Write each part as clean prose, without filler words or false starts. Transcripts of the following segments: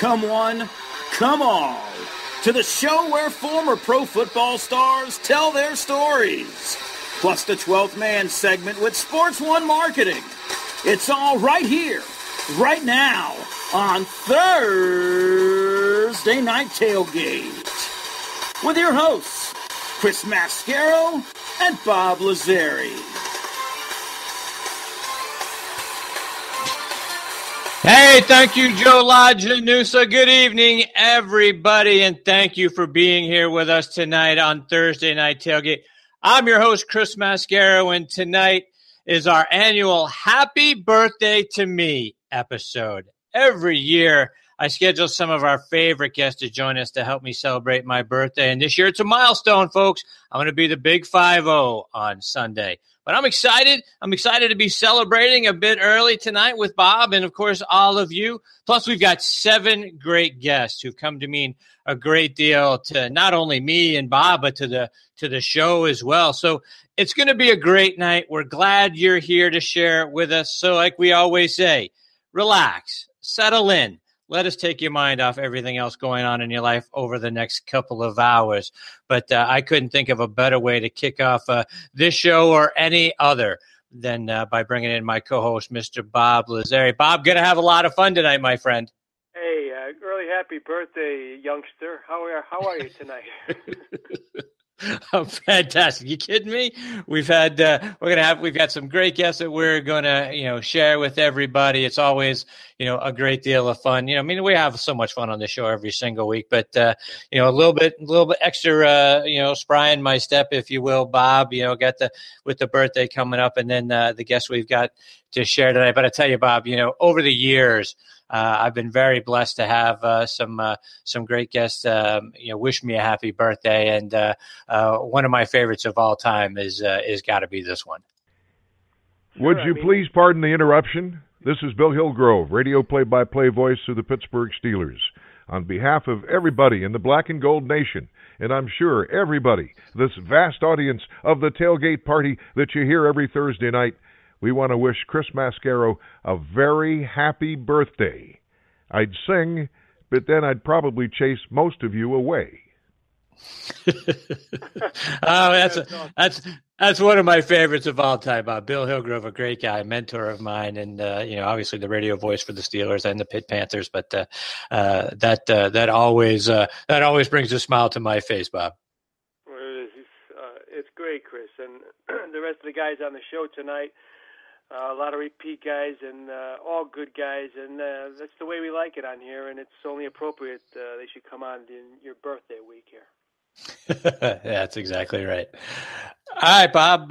Come one, come all, to the show where former pro football stars tell their stories, plus the 12th man segment with Sports 1 Marketing. It's all right here, right now, on Thursday Night Tailgate, with your hosts, Chris Mascaro and Bob Lazzari. Hey, thank you, Joe Lo Janusa. Good evening, everybody, and thank you for being here with us tonight on Thursday Night Tailgate. I'm your host, Chris Mascaro, and tonight is our annual Happy Birthday to Me episode. Every year, I schedule some of our favorite guests to join us to help me celebrate my birthday, and this year it's a milestone, folks. I'm going to be the big 5-0 on Sunday. But I'm excited. I'm excited to be celebrating a bit early tonight with Bob and, of course, all of you. Plus, we've got seven great guests who've come to mean a great deal to not only me and Bob, but to the show as well. So it's going to be a great night. We're glad you're here to share it with us. So like we always say, relax, settle in. Let us take your mind off everything else going on in your life over the next couple of hours. But I couldn't think of a better way to kick off this show or any other than by bringing in my co-host, Mr. Bob Lazzari. Bob, going to have a lot of fun tonight, my friend. Hey, early happy birthday, youngster. How are you tonight? Oh, fantastic! You kidding me? We've got some great guests that we're gonna share with everybody. It's always a great deal of fun. We have so much fun on the show every single week, but a little bit extra spry in my step, if you will, Bob. Got with the birthday coming up, and then the guests we've got to share tonight. But I tell you, Bob, over the years. I've been very blessed to have some great guests, wish me a happy birthday. And one of my favorites of all time is got to be this one. Would you please pardon the interruption? This is Bill Hillgrove, radio play-by-play voice of the Pittsburgh Steelers. On behalf of everybody in the Black and Gold Nation, and I'm sure everybody, this vast audience of the tailgate party that you hear every Thursday night, we want to wish Chris Mascaro a very happy birthday. I'd sing, but then I'd probably chase most of you away. That's one of my favorites of all time. Bill Hillgrove, a great guy, mentor of mine, and obviously the radio voice for the Steelers and the Pitt Panthers. But that always brings a smile to my face, Bob. It's great, Chris, and the rest of the guys on the show tonight. A lot of repeat guys and all good guys, and that's the way we like it on here, and it's only appropriate they should come on in your birthday week here. That's exactly right. All right, Bob,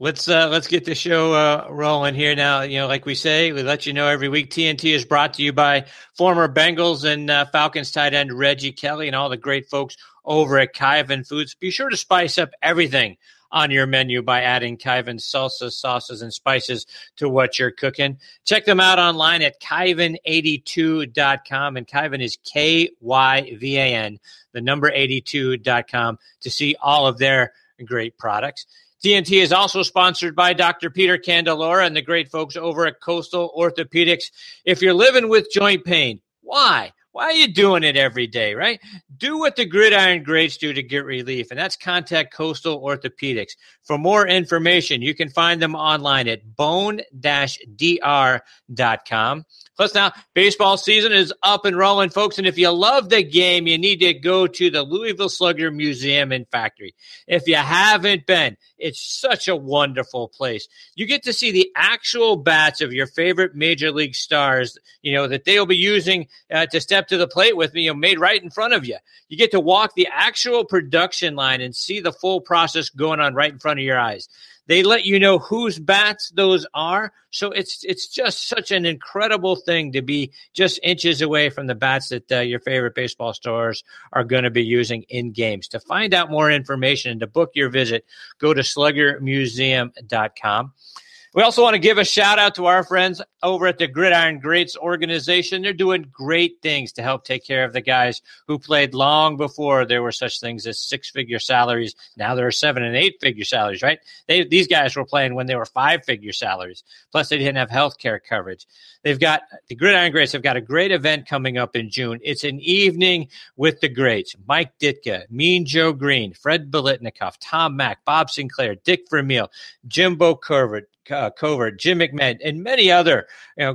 let's get the show rolling here now. Like we say, we let you know every week, TNT is brought to you by former Bengals and Falcons tight end Reggie Kelly and all the great folks over at Kyvan Foods. Be sure to spice up everything on your menu by adding Kyvan salsa, sauces, and spices to what you're cooking. Check them out online at Kyvan82.com, and Kyvan is K-Y-V-A-N, the number 82.com, to see all of their great products. TNT is also sponsored by Dr. Peter Candelora and the great folks over at Coastal Orthopedics. If you're living with joint pain, why? Why are you doing it every day, right? Do what the Gridiron Greats do to get relief, and that's contact Coastal Orthopedics. For more information, you can find them online at bone-dr.com. Plus now, baseball season is up and rolling, folks, and if you love the game, you need to go to the Louisville Slugger Museum and Factory. If you haven't been, it's such a wonderful place. You get to see the actual bats of your favorite major league stars, that they'll be using to step to the plate with me, made right in front of you. You get to walk the actual production line and see the full process going on right in front of your eyes. They let you know whose bats those are, so it's just such an incredible thing to be just inches away from the bats that your favorite baseball stars are going to be using in games. To find out more information and to book your visit, go to sluggermuseum.com. We also want to give a shout out to our friends over at the Gridiron Greats organization. They're doing great things to help take care of the guys who played long before there were such things as six-figure salaries. Now there are seven- and eight-figure salaries, right? These guys were playing when they were five-figure salaries, plus they didn't have health care coverage. They've got the Gridiron Greats have got a great event coming up in June. It's an evening with the greats. Mike Ditka, Mean Joe Green, Fred Biletnikoff, Tom Mack, Bob Sinclair, Dick Vermeil, Jimbo Curvert, Jim McMahon, and many other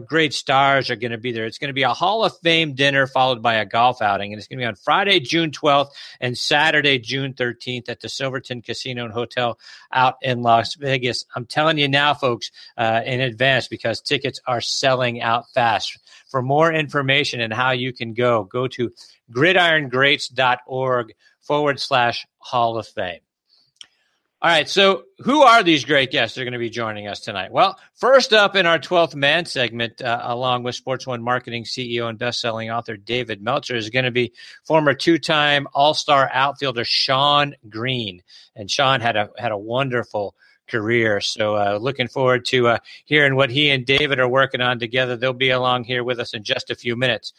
great stars are going to be there. It's going to be a Hall of Fame dinner followed by a golf outing, and it's going to be on Friday, June 12th and Saturday, June 13th at the Silverton Casino and Hotel out in Las Vegas. I'm telling you now, folks, in advance because tickets are selling out fast. For more information and how you can go, go to gridirongreats.org/Hall of Fame. All right, so who are these great guests that are going to be joining us tonight? Well, first up in our 12th Man segment, along with Sports 1 Marketing CEO and best-selling author David Meltzer, is going to be former two-time All-Star outfielder Shawn Green. And Shawn had a wonderful career, so looking forward to hearing what he and David are working on together. They'll be along here with us in just a few minutes.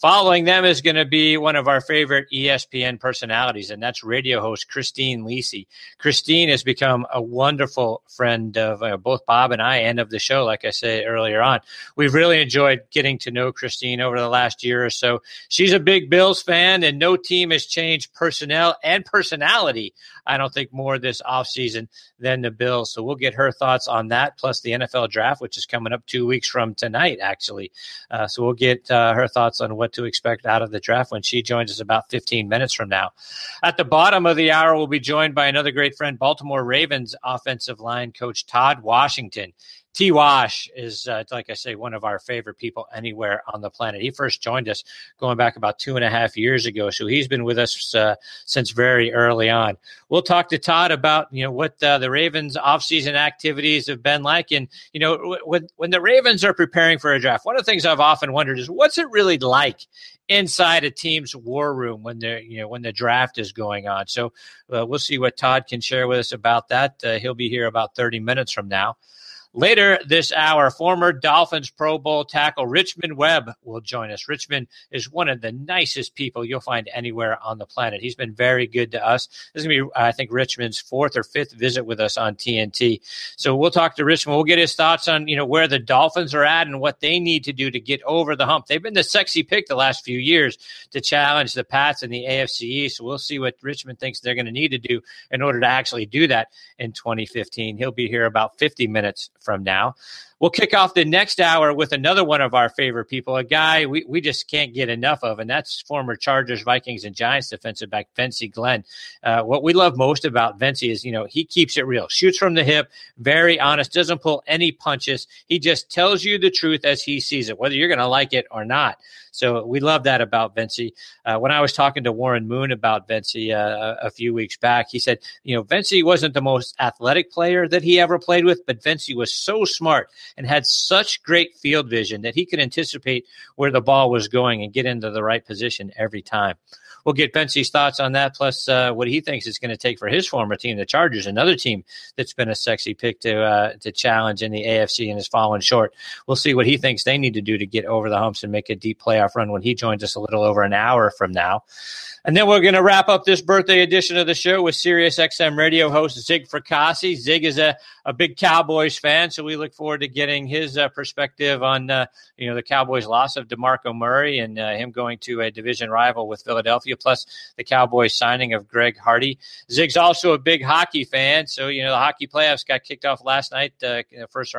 Following them is going to be one of our favorite ESPN personalities, and that's radio host Christine Lisi. Christine has become a wonderful friend of both Bob and I and of the show, like I said earlier on. We've really enjoyed getting to know Christine over the last year or so. She's a big Bills fan, and no team has changed personnel and personality, I don't think, more this offseason than the Bills. So we'll get her thoughts on that, plus the NFL draft, which is coming up 2 weeks from tonight, actually. So we'll get her thoughts on what to expect out of the draft when she joins us about 15 minutes from now. At the bottom of the hour, we'll be joined by another great friend, Baltimore Ravens offensive line coach Todd Washington. T. Wash is, like I say, one of our favorite people anywhere on the planet. He first joined us going back about 2.5 years ago, so he's been with us since very early on. We'll talk to Todd about what the Ravens' offseason activities have been like, and when the Ravens are preparing for a draft. One of the things I've often wondered is what's it really like inside a team's war room when they're when the draft is going on. So we'll see what Todd can share with us about that. He'll be here about 30 minutes from now. Later this hour, former Dolphins Pro Bowl tackle Richmond Webb will join us. Richmond is one of the nicest people you'll find anywhere on the planet. He's been very good to us. This is going to be, I think, Richmond's fourth or fifth visit with us on TNT. So we'll talk to Richmond. We'll get his thoughts on where the Dolphins are at and what they need to do to get over the hump. They've been the sexy pick the last few years to challenge the Pats in the AFC East. So we'll see what Richmond thinks they're going to need to do in order to actually do that in 2015. He'll be here about 50 minutes from now. We'll kick off the next hour with another one of our favorite people, a guy we just can't get enough of, and that's former Chargers, Vikings, and Giants defensive back Vencie Glenn. What we love most about Vencie is, he keeps it real, shoots from the hip, very honest, doesn't pull any punches. He just tells you the truth as he sees it, whether you're going to like it or not. So we love that about Vencie. When I was talking to Warren Moon about Vencie a few weeks back, he said, Vencie wasn't the most athletic player that he ever played with, but Vencie was so smart and had such great field vision that he could anticipate where the ball was going and get into the right position every time. We'll get Bensie's thoughts on that, plus what he thinks it's going to take for his former team, the Chargers, another team that's been a sexy pick to challenge in the AFC and is falling short. We'll see what he thinks they need to do to get over the humps and make a deep playoff run when he joins us a little over an hour from now. And then we're going to wrap up this birthday edition of the show with Sirius XM radio host Zig Fracassi. Zig is a big Cowboys fan, so we look forward to getting his perspective on the Cowboys' loss of DeMarco Murray and him going to a division rival with Philadelphia, plus the Cowboys' signing of Greg Hardy. Zig's also a big hockey fan, so the hockey playoffs got kicked off last night, first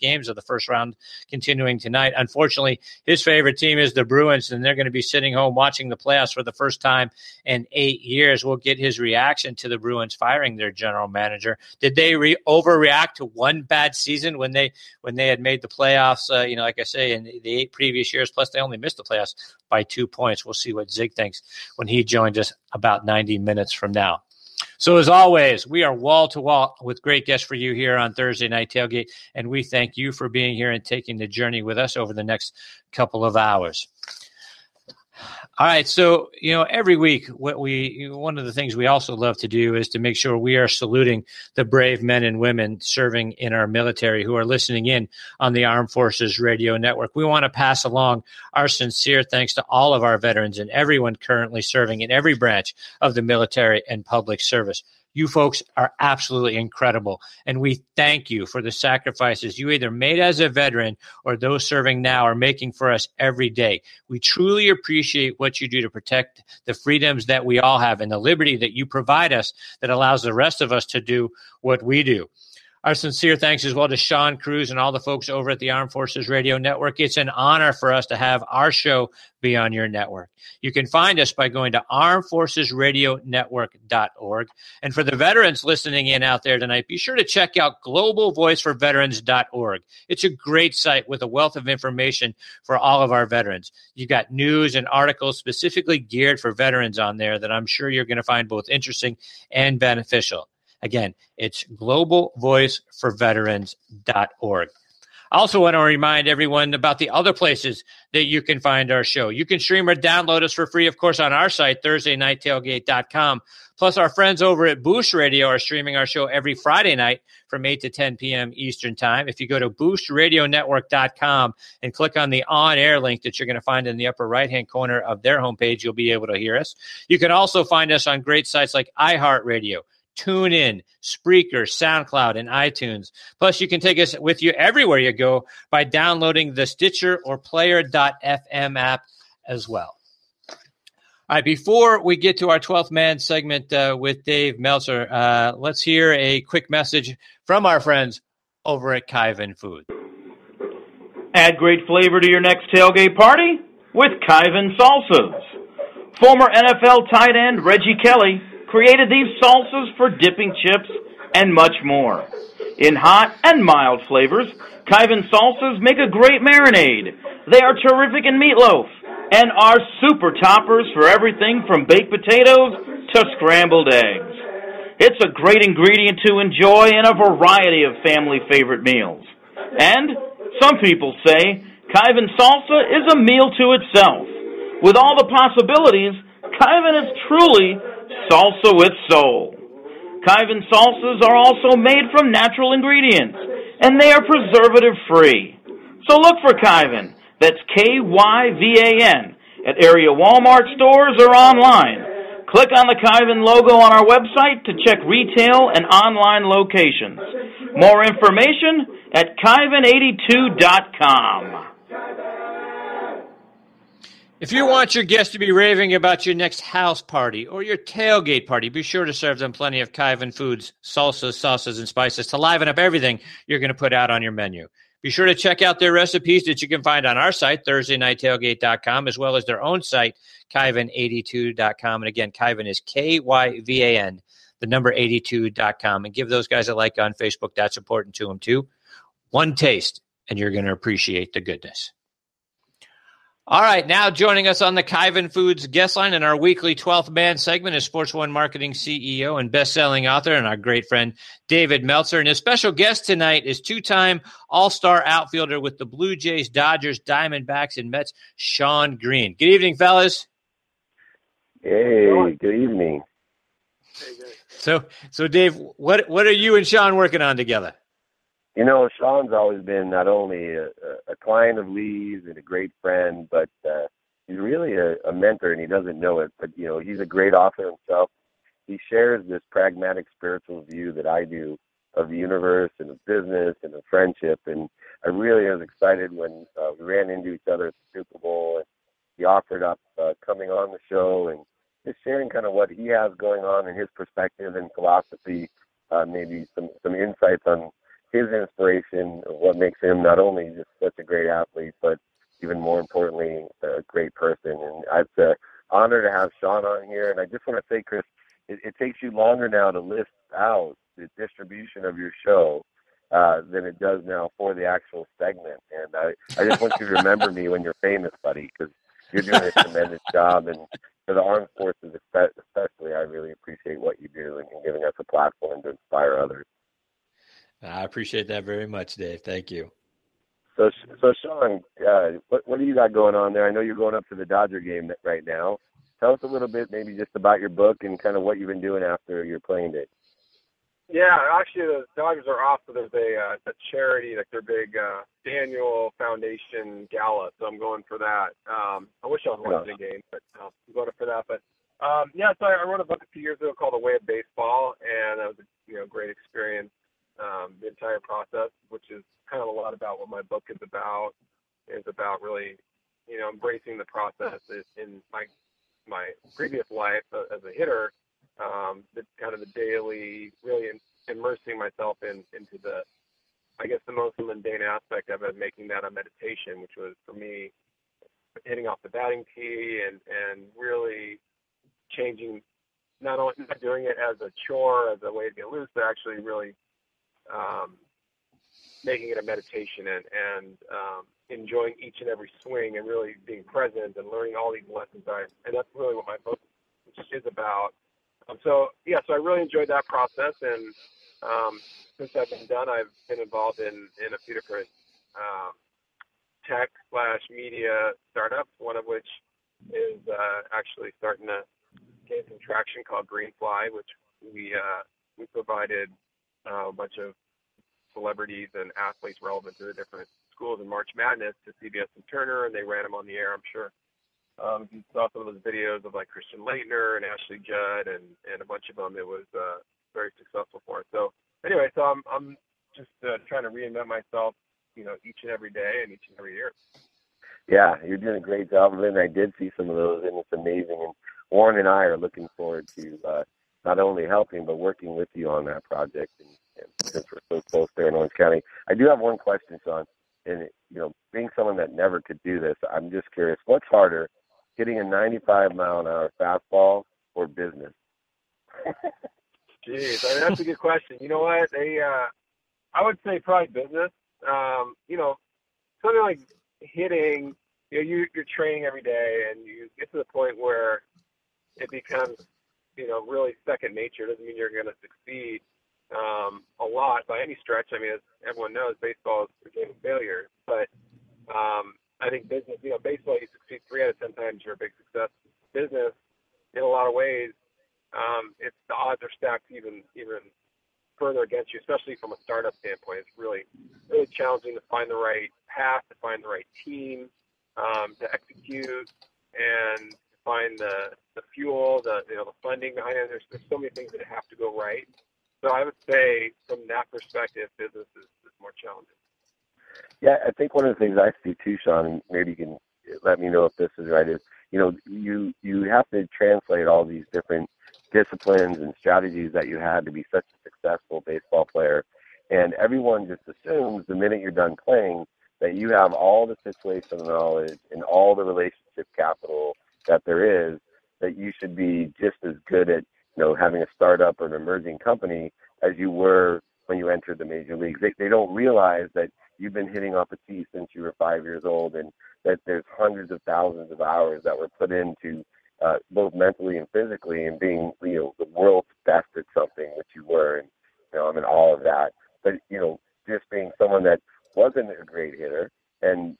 games of the first round continuing tonight. Unfortunately, his favorite team is the Bruins, and they're going to be sitting home watching the playoffs for the first time in 8 years. We'll get his reaction to the Bruins firing their general manager. Did they overreact to one bad season when they had made the playoffs, like I say, in the 8 previous years, plus they only missed the playoffs by 2 points. We'll see what Zig thinks when he joins us about 90 minutes from now. So as always, we are wall-to-wall with great guests for you here on Thursday Night Tailgate, and we thank you for being here and taking the journey with us over the next couple of hours. All right. So, you know, every week, one of the things we also love to do is to make sure we are saluting the brave men and women serving in our military who are listening in on the Armed Forces Radio Network. We want to pass along our sincere thanks to all of our veterans and everyone currently serving in every branch of the military and public service. You folks are absolutely incredible, and we thank you for the sacrifices you either made as a veteran or those serving now are making for us every day. We truly appreciate what you do to protect the freedoms that we all have and the liberty that you provide us that allows the rest of us to do what we do. Our sincere thanks as well to Sean Cruz and all the folks over at the Armed Forces Radio Network. It's an honor for us to have our show be on your network. You can find us by going to armedforcesradionetwork.org. And for the veterans listening in out there tonight, be sure to check out globalvoiceforveterans.org. It's a great site with a wealth of information for all of our veterans. You've got news and articles specifically geared for veterans on there that I'm sure you're going to find both interesting and beneficial. Again, it's globalvoiceforveterans.org. I also want to remind everyone about the other places that you can find our show. You can stream or download us for free, of course, on our site, ThursdayNightTailgate.com. Plus, our friends over at Boost Radio are streaming our show every Friday night from 8 to 10 p.m. Eastern Time. If you go to boostradionetwork.com and click on the on-air link that you're going to find in the upper right-hand corner of their homepage, you'll be able to hear us. You can also find us on great sites like iHeartRadio, TuneIn, Spreaker, SoundCloud, and iTunes. Plus, you can take us with you everywhere you go by downloading the Stitcher or Player.fm app as well. All right, before we get to our 12th man segment with Dave Meltzer, let's hear a quick message from our friends over at Kyvan Foods. Add great flavor to your next tailgate party with Kyvan Salsas. Former NFL tight end Reggie Kelly created these salsas for dipping chips and much more. In hot and mild flavors, Kyvan salsas make a great marinade. They are terrific in meatloaf and are super toppers for everything from baked potatoes to scrambled eggs. It's a great ingredient to enjoy in a variety of family favorite meals. And some people say Kyvan salsa is a meal to itself. With all the possibilities, Kyvan is truly salsa with soul. Kyvan salsas are also made from natural ingredients, and they are preservative-free. So look for Kyvan, that's K-Y-V-A-N, at area Walmart stores or online. Click on the Kyvan logo on our website to check retail and online locations. More information at Kyvan82.com. If you want your guests to be raving about your next house party or your tailgate party, be sure to serve them plenty of Kyvan Foods, salsas, sauces, and spices to liven up everything you're going to put out on your menu. Be sure to check out their recipes that you can find on our site, ThursdayNightTailgate.com, as well as their own site, Kyvan82.com. And again, Kyvan is K-Y-V-A-N, the number 82.com. And give those guys a like on Facebook. That's important to them, too. One taste, and you're going to appreciate the goodness. All right, now joining us on the Kyvan Foods guest line in our weekly 12th man segment is Sports 1 Marketing CEO and best-selling author and our great friend David Meltzer. And his special guest tonight is two-time all-star outfielder with the Blue Jays, Dodgers, Diamondbacks, and Mets, Shawn Green. Good evening, fellas. Hey, good evening. So Dave, what are you and Shawn working on together? You know, Sean's always been not only a client of Lee's and a great friend, but he's really a mentor, and he doesn't know it. But, you know, he's a great author himself. He shares this pragmatic spiritual view that I do of the universe and of business and of friendship. And I really was excited when we ran into each other at the Super Bowl, and he offered up coming on the show and just sharing kind of what he has going on and his perspective and philosophy, maybe some insights on his inspiration of what makes him not only just such a great athlete, but even more importantly, a great person. And it's an honor to have Shawn on here. And I just want to say, Chris, it takes you longer now to list out the distribution of your show than it does now for the actual segment. And I just want you to remember me when you're famous, buddy, because you're doing a tremendous job. And for the Armed Forces especially, I really appreciate what you do and giving us a platform to inspire others. I appreciate that very much, Dave. Thank you. So Sean, what do you got going on there? I know you're going up to the Dodger game right now. Tell us a little bit, maybe just about your book and kind of what you've been doing after your playing day. Yeah, actually, the Dodgers are off. So there's a charity, like their big annual foundation gala. So I'm going for that. I wish I was watching the game, but I'm going for that. But so I wrote a book a few years ago called The Way of Baseball, and that was a great experience. The entire process, which is kind of a lot about what my book is about, really, embracing the process in my previous life as a hitter, kind of the daily, really immersing myself into the, I guess, the most mundane aspect of it, making that a meditation, which was for me hitting off the batting tee and really changing, not only not doing it as a chore, as a way to get loose, but actually really making it a meditation and enjoying each and every swing and really being present and learning all these lessons. And that's really what my book is about. So I really enjoyed that process. And since I've been done, I've been involved in a few different tech/media startups, one of which is actually starting to gain some traction called Greenfly, which we provided a bunch of celebrities and athletes relevant to the different schools in March Madness to CBS and Turner, and they ran them on the air, I'm sure. You saw some of those videos of like Christian Laettner and Ashley Judd and a bunch of them. It was very successful for us. So anyway, so I'm just trying to reinvent myself, each and every day and each and every year. Yeah, you're doing a great job, Lynn. I did see some of those, and it's amazing. And Warren and I are looking forward to not only helping but working with you on that project, and since we're so close there in Orange County. I do have one question, Sean, and being someone that never could do this, I'm just curious, what's harder, hitting a 95-mile-an-hour fastball or business? Jeez, that's a good question. You know what? I would say probably business. Something like hitting, you're training every day, and you get to the point where it becomes – really second nature. Doesn't mean you're going to succeed a lot by any stretch. I mean, as everyone knows, baseball is a game of failure. But I think business, baseball, you succeed 3 out of 10 times, you're a big success. Business, in a lot of ways, it's the odds are stacked even further against you, especially from a startup standpoint. It's really, really challenging to find the right path, to find the right team, to execute, and find the fuel, the funding behind it. There's so many things that have to go right. So I would say from that perspective, business is more challenging. Yeah, I think one of the things I see too, Sean, and maybe you can let me know if this is right, is, you have to translate all these different disciplines and strategies that you had to be such a successful baseball player. And everyone just assumes the minute you're done playing that you have all the situational knowledge and all the relationship capital that there is, that you should be just as good at, having a startup or an emerging company as you were when you entered the major leagues. They don't realize that you've been hitting off a tee since you were 5 years old, and that there's hundreds of thousands of hours that were put into both mentally and physically and being, the world's best at something, which you were, and, I'm in awe of that. But, just being someone that wasn't a great hitter and,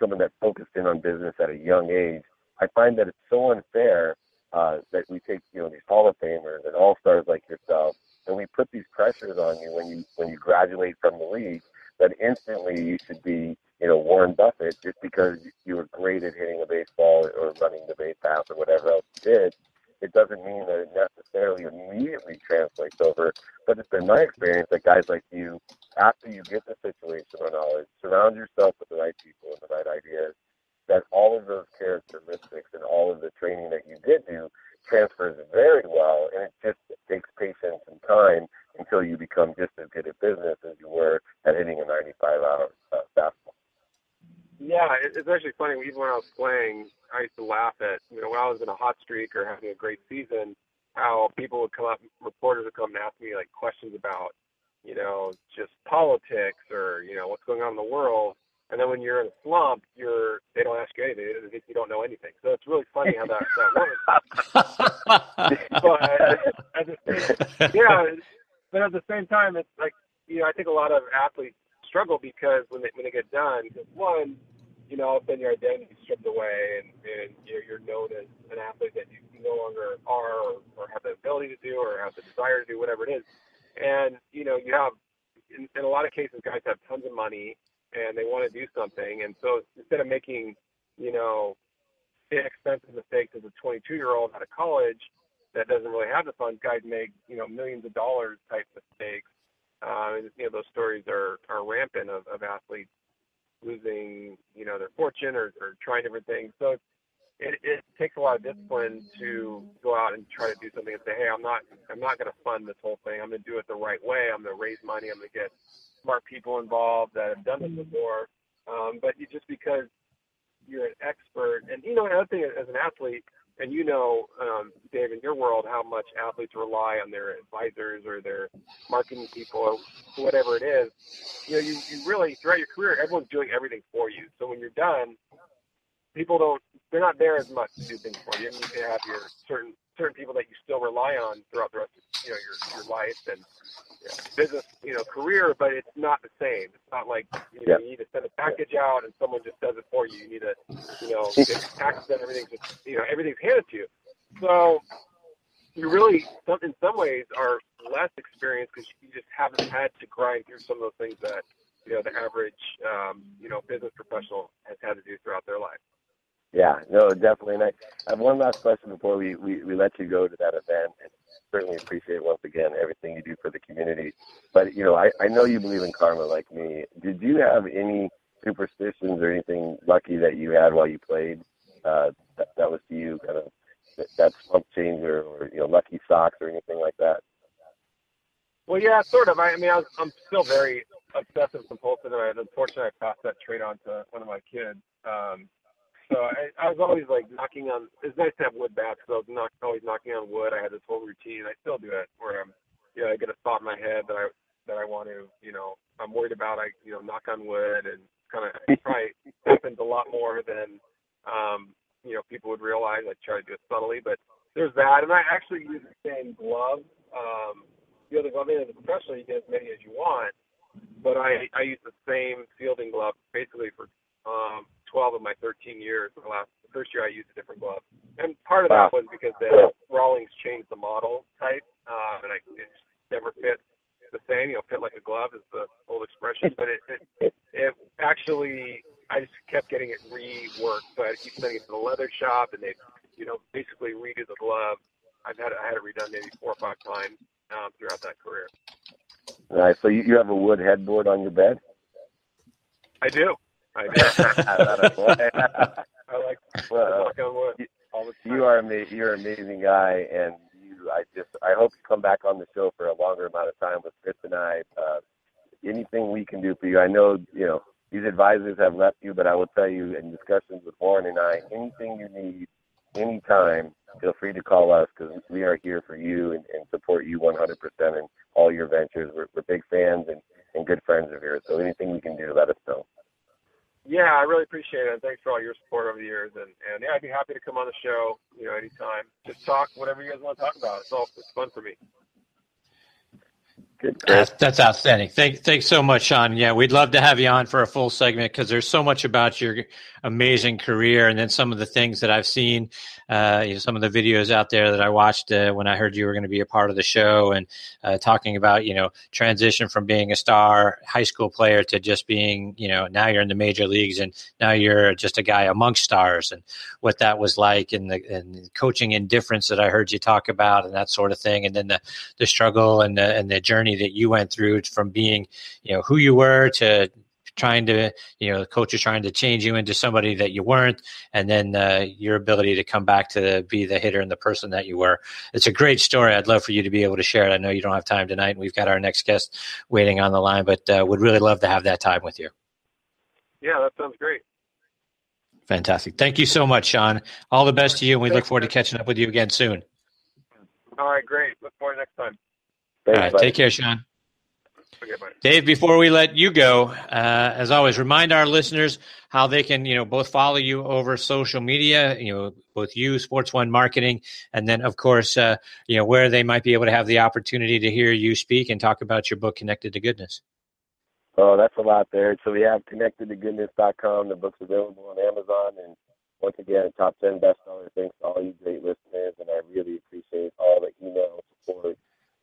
someone that focused in on business at a young age, I find that it's so unfair that we take, these Hall of Famers and all-stars like yourself, and we put these pressures on you when you graduate from the league that instantly you should be, Warren Buffett just because you were great at hitting a baseball or running the base path or whatever else you did. It doesn't mean that it necessarily immediately translates over, but it's been my experience that guys like you, after you get the situational knowledge, surround yourself with the right people and the right ideas, that all of those characteristics and all of the training that you did do transfers very well, and it just takes patience and time until you become just as good at business as you were at hitting a 95-hour fastball. Yeah, it's actually funny. Even when I was playing, I used to laugh at, when I was in a hot streak or having a great season, how people would come up, reporters would come and ask me, like, questions about, just politics or, what's going on in the world. And then when you're in a slump, they don't ask you anything. You don't know anything. So it's really funny how that works. But at the same time, it's like, I think a lot of athletes struggle because when they get done, because one, you know, all of a sudden your identity is stripped away, and you're known as an athlete that you no longer are or have the ability to do or have the desire to do, whatever it is. And, you know, you have, in a lot of cases, guys have tons of money and they want to do something. And so instead of making, you know, inexpensive mistakes as a 22-year-old out of college that doesn't really have the funds, guys make, you know, millions of dollars type mistakes. And, you know, those stories are rampant of athletes losing, you know, their fortune or trying different things. So it takes a lot of discipline to go out and try to do something and say, hey, I'm not going to fund this whole thing. I'm going to do it the right way. I'm going to raise money. I'm going to get smart people involved that have done this before. But you, just because you're an expert, and, you know, another thing as an athlete, and you know, Dave, in your world, how much athletes rely on their advisors or their marketing people or whatever it is. You know, you really, throughout your career, everyone's doing everything for you. So when you're done, people they're not there as much to do things for you. And you have your certain people that you still rely on throughout the rest of, you know, your life and business, you know, career, but it's not the same. It's not like you need to send a package out and someone just does it for you. You need to, you know, get taxes and everything, just, you know, everything's handed to you. So you really, in some ways, are less experienced because you just haven't had to grind through some of those things that, you know, the average, you know, business professional has had to do throughout their life. Yeah, no, definitely. And I have one last question before we let you go to that event. And certainly appreciate, once again, everything you do for the community. But, you know, I know you believe in karma like me. Did you have any superstitions or anything lucky that you had while you played that was to you, kind of that slump changer or, you know, lucky socks or anything like that? Well, yeah, sort of. I mean, I'm still very obsessive compulsive. And unfortunately, I passed that trait on to one of my kids. So I was always, like, knocking on – it's nice to have wood bats, so I was always knocking on wood. I had this whole routine. I still do it where I'm – you know, I get a thought in my head that I want to – you know, I'm worried about, I, you know, knock on wood, and kind of – it probably happens a lot more than, you know, people would realize. I try to do it subtly, but there's that. And I actually use the same glove. You know, the glove as a professional, you get as many as you want, but I use the same fielding glove basically for 12 of my 13 years. The first year I used a different glove, and part of that was because the Rawlings changed the model type, and it never fit the same. You know, fit like a glove is the old expression, but it actually, I just kept getting it reworked. So I keep sending it to the leather shop, and they, you know, basically redo the glove. I had it redone maybe 4 or 5 times throughout that career. All right. So you have a wood headboard on your bed? I do. You're an amazing guy, and I hope you come back on the show for a longer amount of time with Chris and I. Anything we can do for you, I know, you know, these advisors have left you, but I will tell you, in discussions with Warren and I, anything you need, anytime, feel free to call us, because we are here for you and support you 100% in all your ventures. We're big fans and good friends of yours, so anything we can do, let us know. Yeah, I really appreciate it, and thanks for all your support over the years. And yeah, I'd be happy to come on the show, you know, anytime. Just talk whatever you guys want to talk about. It's fun for me. Good. That's outstanding. Thanks so much, Sean. Yeah, we'd love to have you on for a full segment, because there's so much about your amazing career, and then some of the things that I've seen, you know, some of the videos out there that I watched when I heard you were going to be a part of the show, and talking about, you know, transition from being a star high school player to just being, you know, now you're in the major leagues, and now you're just a guy amongst stars, and what that was like, and the coaching indifference that I heard you talk about, and that sort of thing, and then the struggle and the journey that you went through from being, you know, who you were to trying to, you know, the coaches trying to change you into somebody that you weren't, and then your ability to come back to be the hitter and the person that you were. It's a great story. I'd love for you to be able to share it. I know you don't have time tonight, and we've got our next guest waiting on the line, but would really love to have that time with you. Yeah, that sounds great. Fantastic. Thank you so much, Sean. All the best to you, and we look forward to catching up with you again soon. All right, great. Look forward to next time. Thanks, all right, take care, Sean. Okay, bye. Dave, before we let you go, as always, remind our listeners how they can, you know, both follow you over social media, you know, both you, Sports 1 Marketing, and then, of course, you know, where they might be able to have the opportunity to hear you speak and talk about your book, Connected to Goodness. That's a lot there. So we have connectedtogoodness.com. The book's available on Amazon. And once again, top 10 bestseller. Thanks to all you great listeners. And I really appreciate all the email support.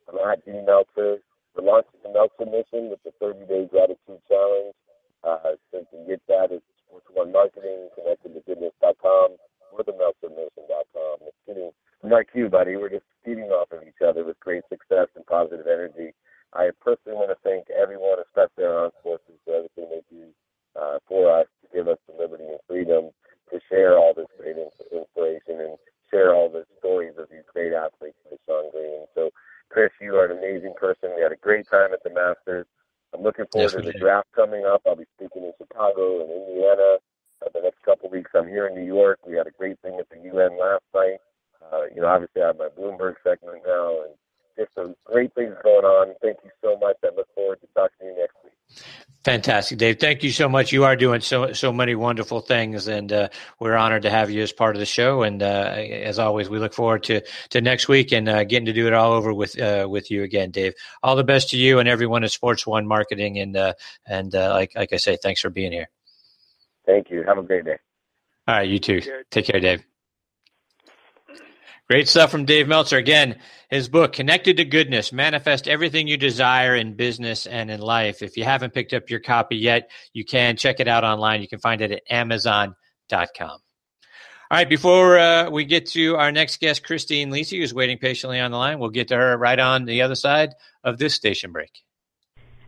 I'm at D. Meltzer. We're launching the Meltzer Mission with the 30-day gratitude challenge. So you can get that at Sports 1 Marketing, connectedtogoodness.com, or the MeltzerMission.com. It's getting, I'm not you, buddy. We're just feeding off of each other with great success and positive energy. I personally want to thank everyone, especially our armed forces, for everything they do for us to give us the liberty and freedom to share all this great inspiration and share all the stories of these great athletes like Sean Green. So, Chris, you are an amazing person. We had a great time at the Masters. I'm looking forward to the draft coming up. I'll be speaking in Chicago and Indiana the next couple of weeks. I'm here in New York. We had a great thing at the UN last night. Obviously I have my Bloomberg segment now, and just some great things going on. Thank you so much. I look forward to talking to you next week. Fantastic, Dave. Thank you so much. You are doing so many wonderful things, and we're honored to have you as part of the show. And as always, we look forward to next week and getting to do it all over with you again, Dave. All the best to you and everyone at Sports 1 Marketing. And like I say, thanks for being here. Thank you. Have a great day. All right, you too. Take care, Dave. Great stuff from Dave Meltzer. Again, his book, Connected to Goodness, Manifest Everything You Desire in Business and in Life. If you haven't picked up your copy yet, you can check it out online. You can find it at Amazon.com. All right, before we get to our next guest, Christine Lisi, who's waiting patiently on the line, we'll get to her right on the other side of this station break.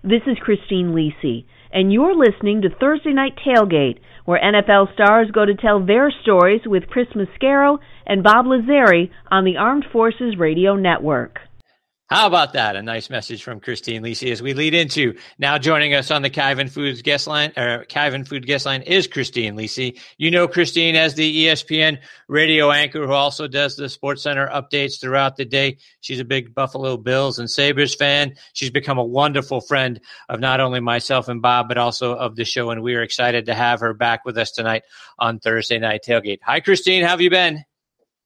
This is Christine Lisi, and you're listening to Thursday Night Tailgate, where NFL stars go to tell their stories with Chris Mascaro and Bob Lazzari on the Armed Forces Radio Network. How about that? A nice message from Christine Lisi as we lead into. Now joining us on the Kyvan Food guest line is Christine Lisi. You know Christine as the ESPN radio anchor who also does the SportsCenter updates throughout the day. She's a big Buffalo Bills and Sabres fan. She's become a wonderful friend of not only myself and Bob, but also of the show, and we are excited to have her back with us tonight on Thursday Night Tailgate. Hi, Christine. How have you been?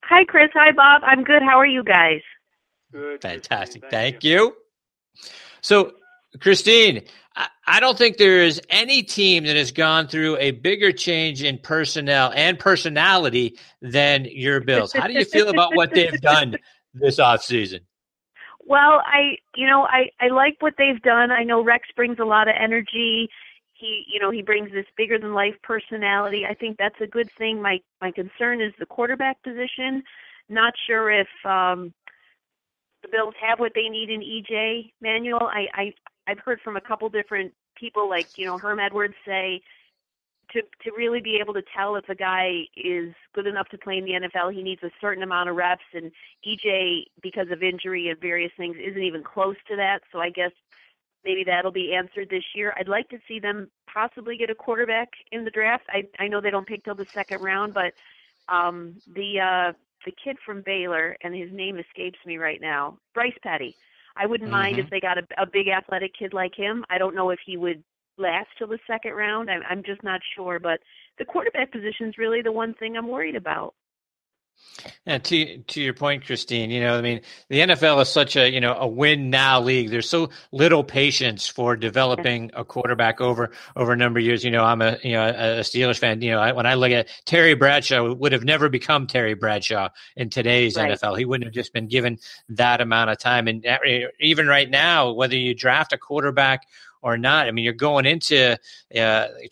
Hi, Chris. Hi, Bob. I'm good. How are you guys? Good. Fantastic. Thank you. So, Christine, I don't think there is any team that has gone through a bigger change in personnel and personality than your Bills. How do you feel about what they've done this offseason? Well, I like what they've done. I know Rex brings a lot of energy. He brings this bigger than life personality. I think that's a good thing. My concern is the quarterback position. Not sure if the Bills have what they need in EJ Manuel. I've heard from a couple different people, like, Herm Edwards say, to really be able to tell if a guy is good enough to play in the NFL, he needs a certain amount of reps, and EJ, because of injury and various things, isn't even close to that. So I guess maybe that'll be answered this year. I'd like to see them possibly get a quarterback in the draft. I know they don't pick till the second round, but the kid from Baylor, and his name escapes me right now, Bryce Petty. I wouldn't mind if they got a big athletic kid like him. I don't know if he would last till the second round. I'm just not sure. But the quarterback position is really the one thing I'm worried about. And to your point, Christine, the NFL is such a, a win now league. There's so little patience for developing a quarterback over a number of years. I'm a Steelers fan. When I look at Terry Bradshaw, would have never become Terry Bradshaw in today's NFL. He wouldn't have just been given that amount of time. And even right now, whether you draft a quarterback or not, you're going into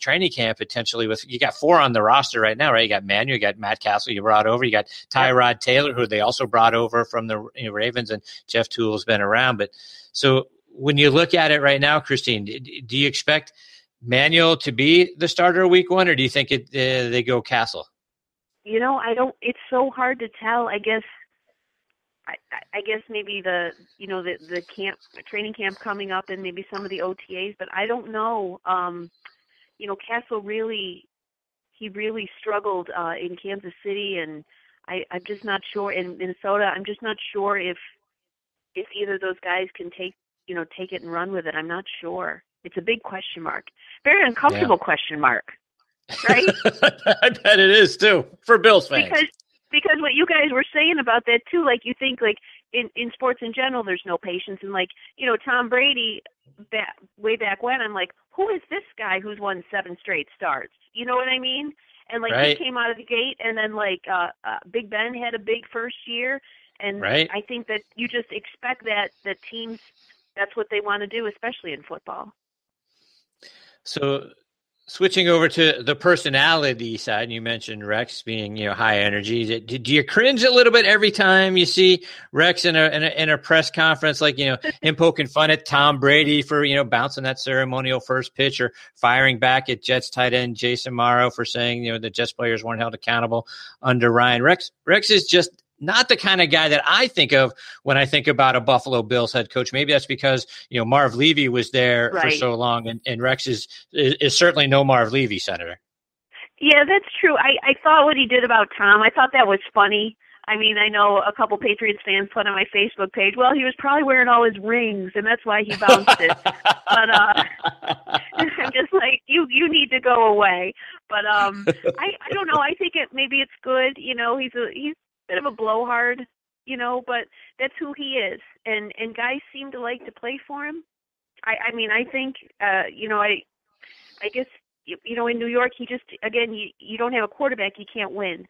training camp potentially with, you got four on the roster right now, right? You got Manu, you got Matt Castle, you brought over, you got Tyrod Taylor, who they also brought over from the Ravens, and Jeff Toole's been around. But so when you look at it right now, Christine, do you expect Manuel to be the starter week one, or do you think they go Castle? I don't. It's so hard to tell. I guess maybe the training camp coming up and maybe some of the OTAs, but I don't know. Castle really struggled in Kansas City, and I'm just not sure in Minnesota. I'm just not sure if either of those guys can take it and run with it. I'm not sure. It's a big question mark, very uncomfortable question mark, right? I bet it is too for Bills fans. Because what you guys were saying about that too, like you think like in sports in general, there's no patience. And like, you know, Tom Brady, way back when, I'm like, who is this guy who's won 7 straight starts? You know what I mean? And like, right. He came out of the gate, and then like Big Ben had a big first year. And right. I think that you just expect that teams, that's what they want to do, especially in football. So switching over to the personality side, and you mentioned Rex being, you know, high energy. Do you cringe a little bit every time you see Rex in a press conference, like, you know, him poking fun at Tom Brady for, you know, bouncing that ceremonial first pitch, or firing back at Jets tight end Jason Morrow for saying, you know, the Jets players weren't held accountable under Ryan. Rex is just not the kind of guy that I think of when I think about a Buffalo Bills head coach. Maybe that's because, you know, Marv Levy was there right. for so long, and Rex is certainly no Marv Levy, Senator. Yeah, that's true. I thought what he did about Tom, I thought that was funny. I mean, I know a couple Patriots fans put on my Facebook page, well, he was probably wearing all his rings, and that's why he bounced it. But I'm just like, you need to go away. But I don't know. I think maybe it's good. You know, he's bit of a blowhard, you know, but that's who he is, and guys seem to like to play for him. I mean, I think, you know, I guess, you know, in New York, he just, again, you don't have a quarterback, you can't win.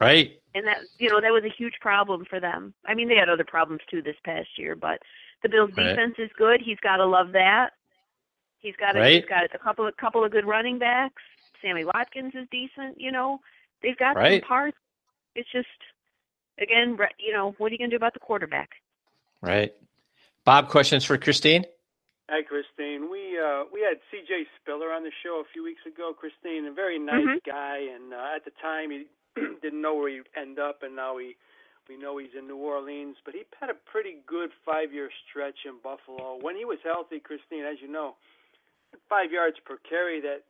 Right. And that, you know, that was a huge problem for them. I mean, they had other problems too this past year, but the Bills' defense is good. He's got to love that. He's got a couple of good running backs. Sammy Watkins is decent, you know. They've got some parts. It's just, again, you know, what are you going to do about the quarterback? Right. Bob, questions for Christine? Hi, Christine. We had C.J. Spiller on the show a few weeks ago, Christine, a very nice guy. And at the time, he didn't know where he'd end up, and now we know he's in New Orleans. But he had a pretty good 5-year stretch in Buffalo. When he was healthy, Christine, as you know, 5 yards per carry. That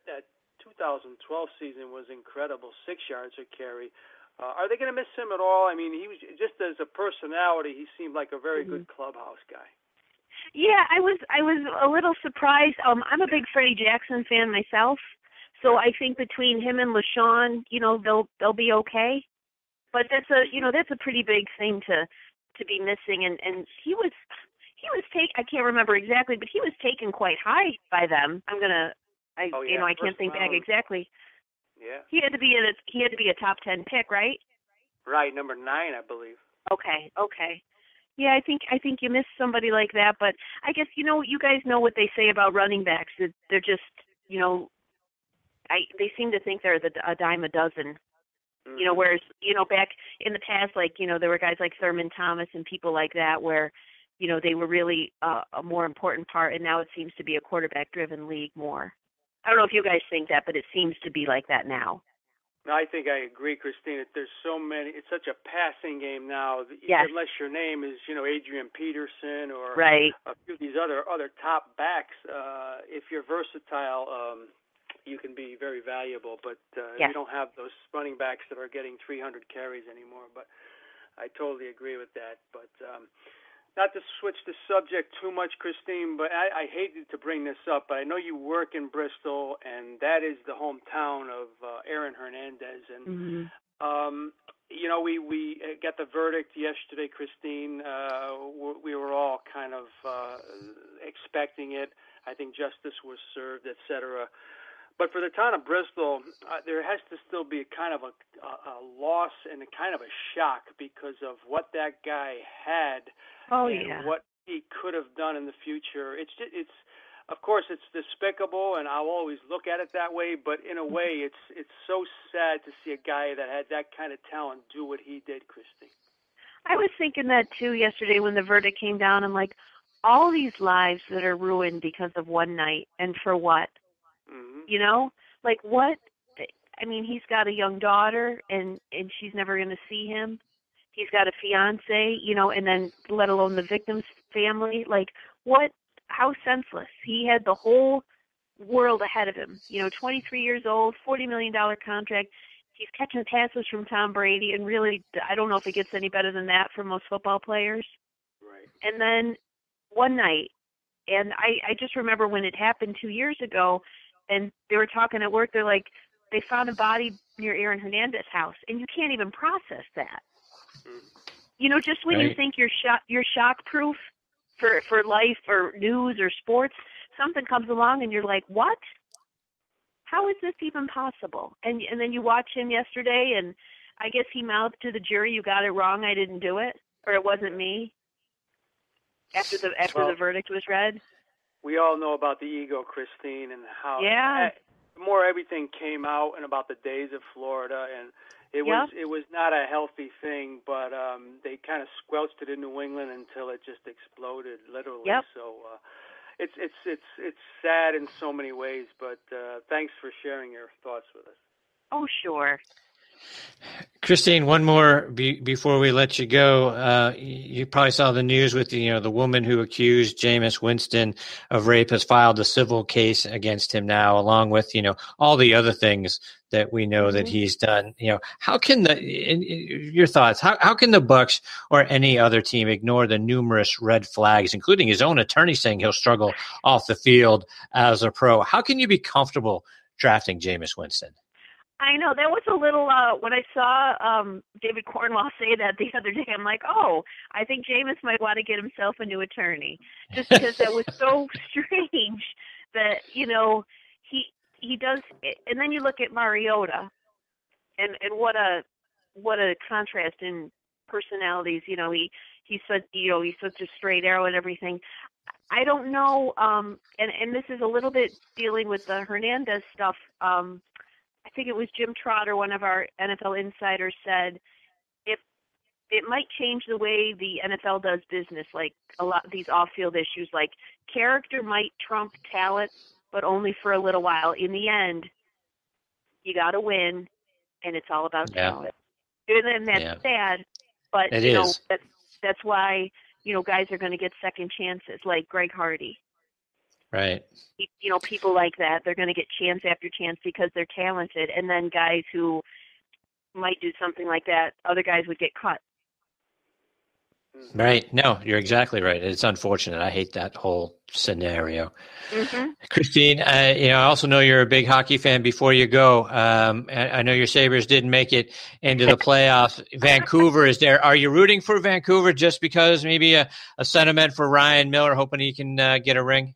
2012 season was incredible, 6 yards a carry. Are they going to miss him at all? I mean, he was just, as a personality, he seemed like a very good clubhouse guy. Yeah, I was a little surprised. I'm a big Freddie Jackson fan myself, so I think between him and LaShawn, you know, they'll be okay. But that's a pretty big thing to be missing. And he was I can't remember exactly, but he was taken quite high by them. I can't think back exactly. Yeah. He had to be a top 10 pick, right? Right, number 9, I believe. Okay. Yeah, I think you miss somebody like that, but I guess, you know, you guys know what they say about running backs. They're just, you know, they seem to think they're a dime a dozen. Mm-hmm. You know, whereas, you know, back in the past, like, you know, there were guys like Thurman Thomas and people like that where, you know, they were really a more important part, and now it seems to be a quarterback-driven league more. I don't know if you guys think that, but it seems to be like that now. No, I think I agree, Christine. There's so many. It's such a passing game now. Yes. Unless your name is, you know, Adrian Peterson or a few of these other top backs, if you're versatile, you can be very valuable. But you don't have those running backs that are getting 300 carries anymore. But I totally agree with that. But not to switch the subject too much, Christine, but I hated to bring this up, but I know you work in Bristol, and that is the hometown of Aaron Hernandez. And, you know, we got the verdict yesterday, Christine. We were all kind of expecting it. I think justice was served, et cetera. But for the town of Bristol, there has to still be kind of a loss and a kind of a shock because of what that guy had and what he could have done in the future. It's of course, it's despicable, and I'll always look at it that way. But in a way, it's so sad to see a guy that had that kind of talent do what he did, Christy. I was thinking that, too, yesterday when the verdict came down. I'm like, all these lives that are ruined because of one night, and for what? You know, like what? I mean, he's got a young daughter, and she's never going to see him. He's got a fiance, you know, and then let alone the victim's family. Like what? How senseless! He had the whole world ahead of him. You know, 23 years old, $40 million contract. He's catching passes from Tom Brady, and really, I don't know if it gets any better than that for most football players. Right. And then one night, and I just remember when it happened 2 years ago. And they were talking at work. They're like, they found a body near Aaron Hernandez's house, and you can't even process that. You know, just when you think you're shockproof for life or news or sports, something comes along and you're like, what? How is this even possible? And then you watch him yesterday, and I guess he mouthed to the jury, "You got it wrong. I didn't do it, or it wasn't me." After the verdict was read, we all know about the ego, Christine, and how more everything came out, and about the days of Florida, and it was not a healthy thing. But they kind of squelched it in New England until it just exploded, literally. Yep. So. It's sad in so many ways, but thanks for sharing your thoughts with us. Oh, sure. Christine, one more before we let you go. You probably saw the news with the woman who accused Jameis Winston of rape has filed a civil case against him now, along with all the other things that we know that he's done. How can your thoughts? How can the Bucs or any other team ignore the numerous red flags, including his own attorney saying he'll struggle off the field as a pro? How can you be comfortable drafting Jameis Winston? I know, that was a little, when I saw David Cornwell say that the other day, I'm like, oh, I think Jameis might want to get himself a new attorney, just because that was so strange that, he does it. And then you look at Mariota and what a contrast in personalities, he's such a straight arrow and everything. I don't know. And this is a little bit dealing with the Hernandez stuff. I think it was Jim Trotter, one of our NFL insiders, said if it might change the way the NFL does business, like a lot of these off-field issues, like character might trump talent, but only for a little while. In the end, you got to win, and it's all about talent. And then that's sad, but that's why guys are going to get second chances, like Greg Hardy. Right. People like that, they're going to get chance after chance because they're talented. And then guys who might do something like that, other guys would get cut. Right. No, you're exactly right. It's unfortunate. I hate that whole scenario. Mm-hmm. Christine, I also know you're a big hockey fan. Before you go, I know your Sabres didn't make it into the playoffs. Vancouver is there. Are you rooting for Vancouver just because maybe a sentiment for Ryan Miller, hoping he can get a ring?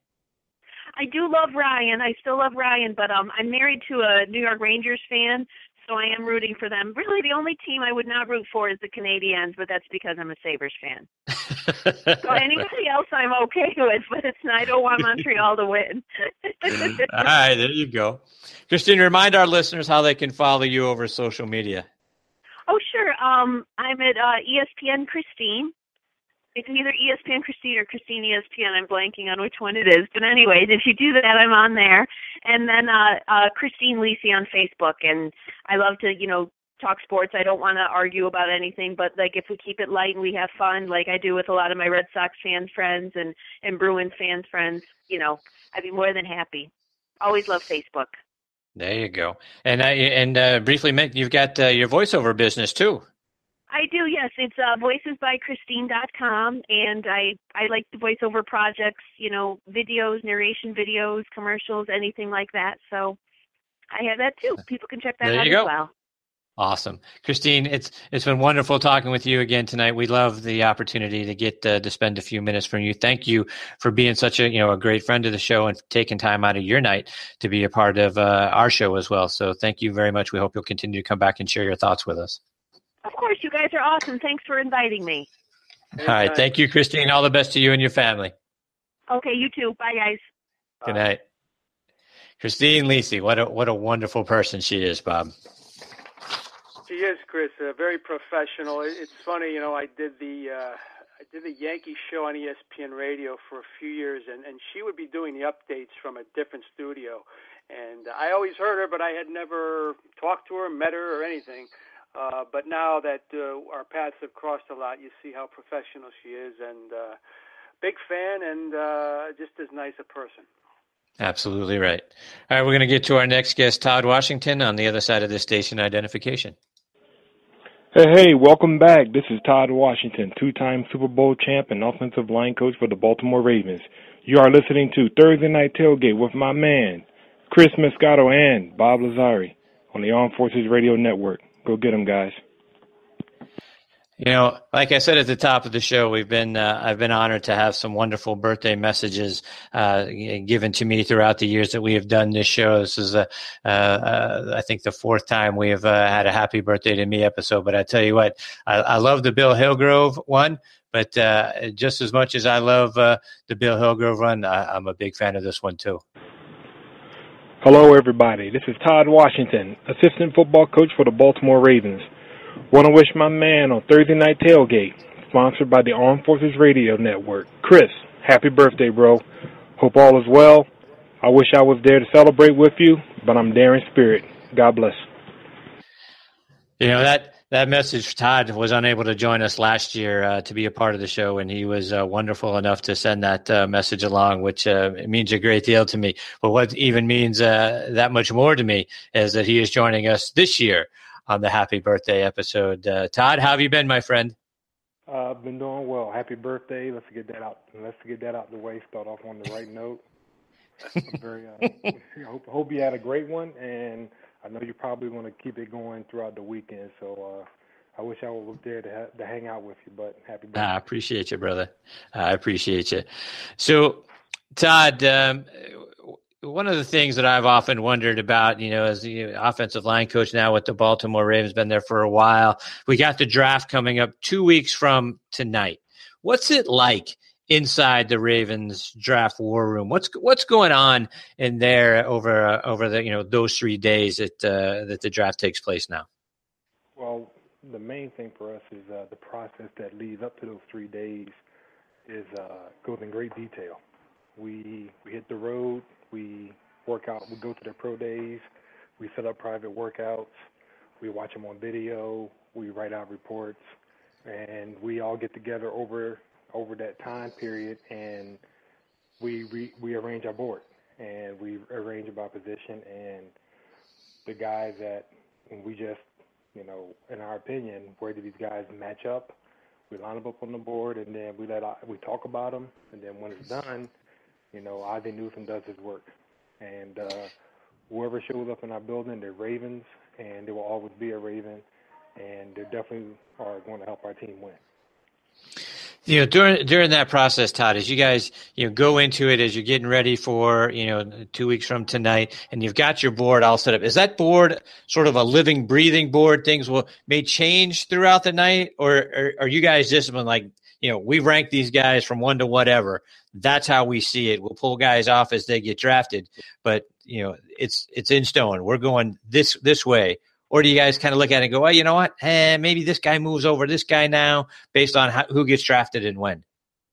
I do love Ryan. I still love Ryan, but I'm married to a New York Rangers fan, so I am rooting for them. Really, the only team I would not root for is the Canadiens, but that's because I'm a Sabres fan. So anybody else I'm okay with, but I don't want Montreal to win. All right, there you go. Christine, remind our listeners how they can follow you over social media. Oh, sure. I'm at ESPN Christine. It's either ESPN Christine or Christine ESPN. I'm blanking on which one it is. But anyways, if you do that, I'm on there. And then Christine Lisi on Facebook. And I love to, talk sports. I don't want to argue about anything. But, if we keep it light and we have fun, like I do with a lot of my Red Sox fan friends and Bruins fan friends, I'd be more than happy. Always love Facebook. There you go. And, briefly, Mick, you've got your voiceover business, too. I do, yes. It's voicesbychristine.com, and I like the voiceover projects, videos, narration videos, commercials, anything like that. So I have that too. People can check that out as well. Awesome. Christine, it's been wonderful talking with you again tonight. We love the opportunity to get to spend a few minutes from you. Thank you for being such a a great friend of the show and taking time out of your night to be a part of our show as well. So thank you very much. We hope you'll continue to come back and share your thoughts with us. Of course, you guys are awesome. Thanks for inviting me. All right. Thank you, Christine. All the best to you and your family. Okay, you too. Bye, guys. Good night. Christine Lisi, what a wonderful person she is, Bob. She is, Chris. Very professional. It's funny, I did the Yankee show on ESPN Radio for a few years, and she would be doing the updates from a different studio. And I always heard her, but I had never talked to her, met her, or anything. But now that our paths have crossed a lot, you see how professional she is, and big fan, and just as nice a person. Absolutely right. All right, we're going to get to our next guest, Todd Washington, on the other side of the station identification. Hey, welcome back. This is Todd Washington, two-time Super Bowl champ and offensive line coach for the Baltimore Ravens. You are listening to Thursday Night Tailgate with my man, Chris Mascaro and Bob Lazzari on the Armed Forces Radio Network. Go get them, guys. You know, like I said at the top of the show, we've been I've been honored to have some wonderful birthday messages given to me throughout the years that we have done this show. This is I think the fourth time we have had a happy birthday to me episode. But I tell you what, I love the Bill Hillgrove one. But just as much as I love the Bill Hillgrove one, I'm a big fan of this one too. Hello, everybody. This is Todd Washington, assistant football coach for the Baltimore Ravens. Want to wish my man on Thursday Night Tailgate, sponsored by the Armed Forces Radio Network. Chris, happy birthday, bro. Hope all is well. I wish I was there to celebrate with you, but I'm there in spirit. God bless. You know, that message, Todd was unable to join us last year to be a part of the show, and he was wonderful enough to send that message along, which means a great deal to me. But what even means that much more to me is that he is joining us this year on the Happy Birthday episode. Todd, how have you been, my friend? I've been doing well. Happy birthday. Let's get that out the way. Start off on the right note. I hope you had a great one, and I know you're probably going to keep it going throughout the weekend. So I wish I was there to hang out with you, but happy birthday. I appreciate you, brother. I appreciate you. So, Todd, one of the things that I've often wondered about, you know, as the offensive line coach now with the Baltimore Ravens, been there for a while. We got the draft coming up 2 weeks from tonight. What's it like inside the Ravens draft war room? What's going on in there over the, you know, those 3 days that the draft takes place now? Well, the main thing for us is the process that leads up to those 3 days is goes in great detail. We hit the road. We work out. We go to their pro days. We set up private workouts. We watch them on video. We write out reports, and we all get together over that time period, and we arrange our board, and we arrange about position, and the guys that we just, you know, in our opinion, where do these guys match up? We line them up on the board, and then we talk about them, and then when it's done, you know, Ivy Newsom does his work. And whoever shows up in our building, they're Ravens, and they will always be a Raven, and they definitely are going to help our team win. You know, during that process, Todd, as you guys, you know, go into it, as you're getting ready for, you know, 2 weeks from tonight, and you've got your board all set up, is that board sort of a living, breathing board? Things may change throughout the night, or are you guys disciplined like, you know, we rank these guys from one to whatever. That's how we see it. We'll pull guys off as they get drafted, but you know, it's in stone. We're going this way. Or do you guys kind of look at it and go, well, you know what? Hey, maybe this guy moves over this guy now based on who gets drafted and when.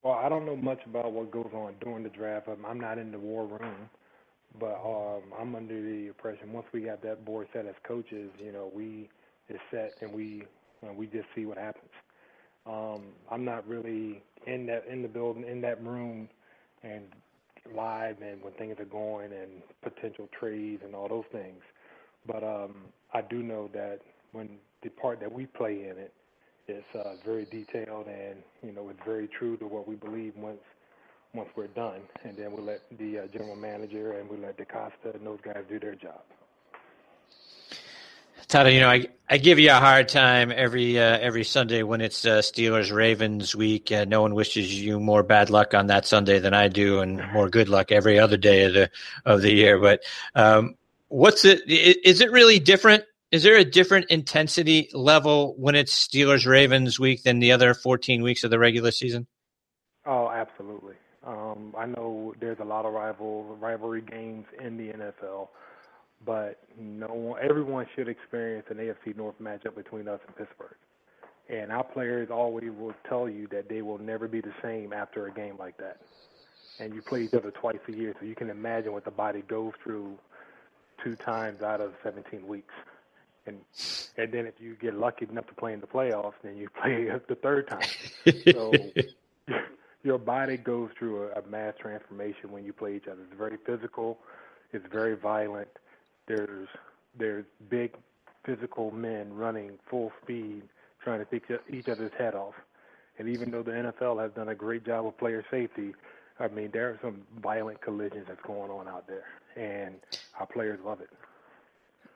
Well, I don't know much about what goes on during the draft. I'm not in the war room, but I'm under the impression once we got that board set as coaches, you know, it's set and we just see what happens. I'm not really in that room and live and when things are going and potential trades and all those things. But I do know that when the part that we play in it, it's very detailed and, you know, it's very true to what we believe once we're done. And then we'll let the general manager and we'll let DaCosta and those guys do their job. Todd, you know, I give you a hard time every Sunday when it's Steelers-Ravens week. No one wishes you more bad luck on that Sunday than I do, and more good luck every other day of the year. But what's it? Is it really different? Is there a different intensity level when it's Steelers-Ravens week than the other 14 weeks of the regular season? Oh, absolutely. I know there's a lot of rivalry games in the NFL. But everyone should experience an AFC North matchup between us and Pittsburgh. And our players always will tell you that they will never be the same after a game like that. And you play each other twice a year, so you can imagine what the body goes through 2 times out of 17 weeks. And then if you get lucky enough to play in the playoffs, then you play the third time. So your body goes through a mass transformation when you play each other. It's very physical. It's very violent. There's big physical men running full speed trying to pick each other's head off. And even though the NFL has done a great job of player safety, I mean, there are some violent collisions that's going on out there, and our players love it.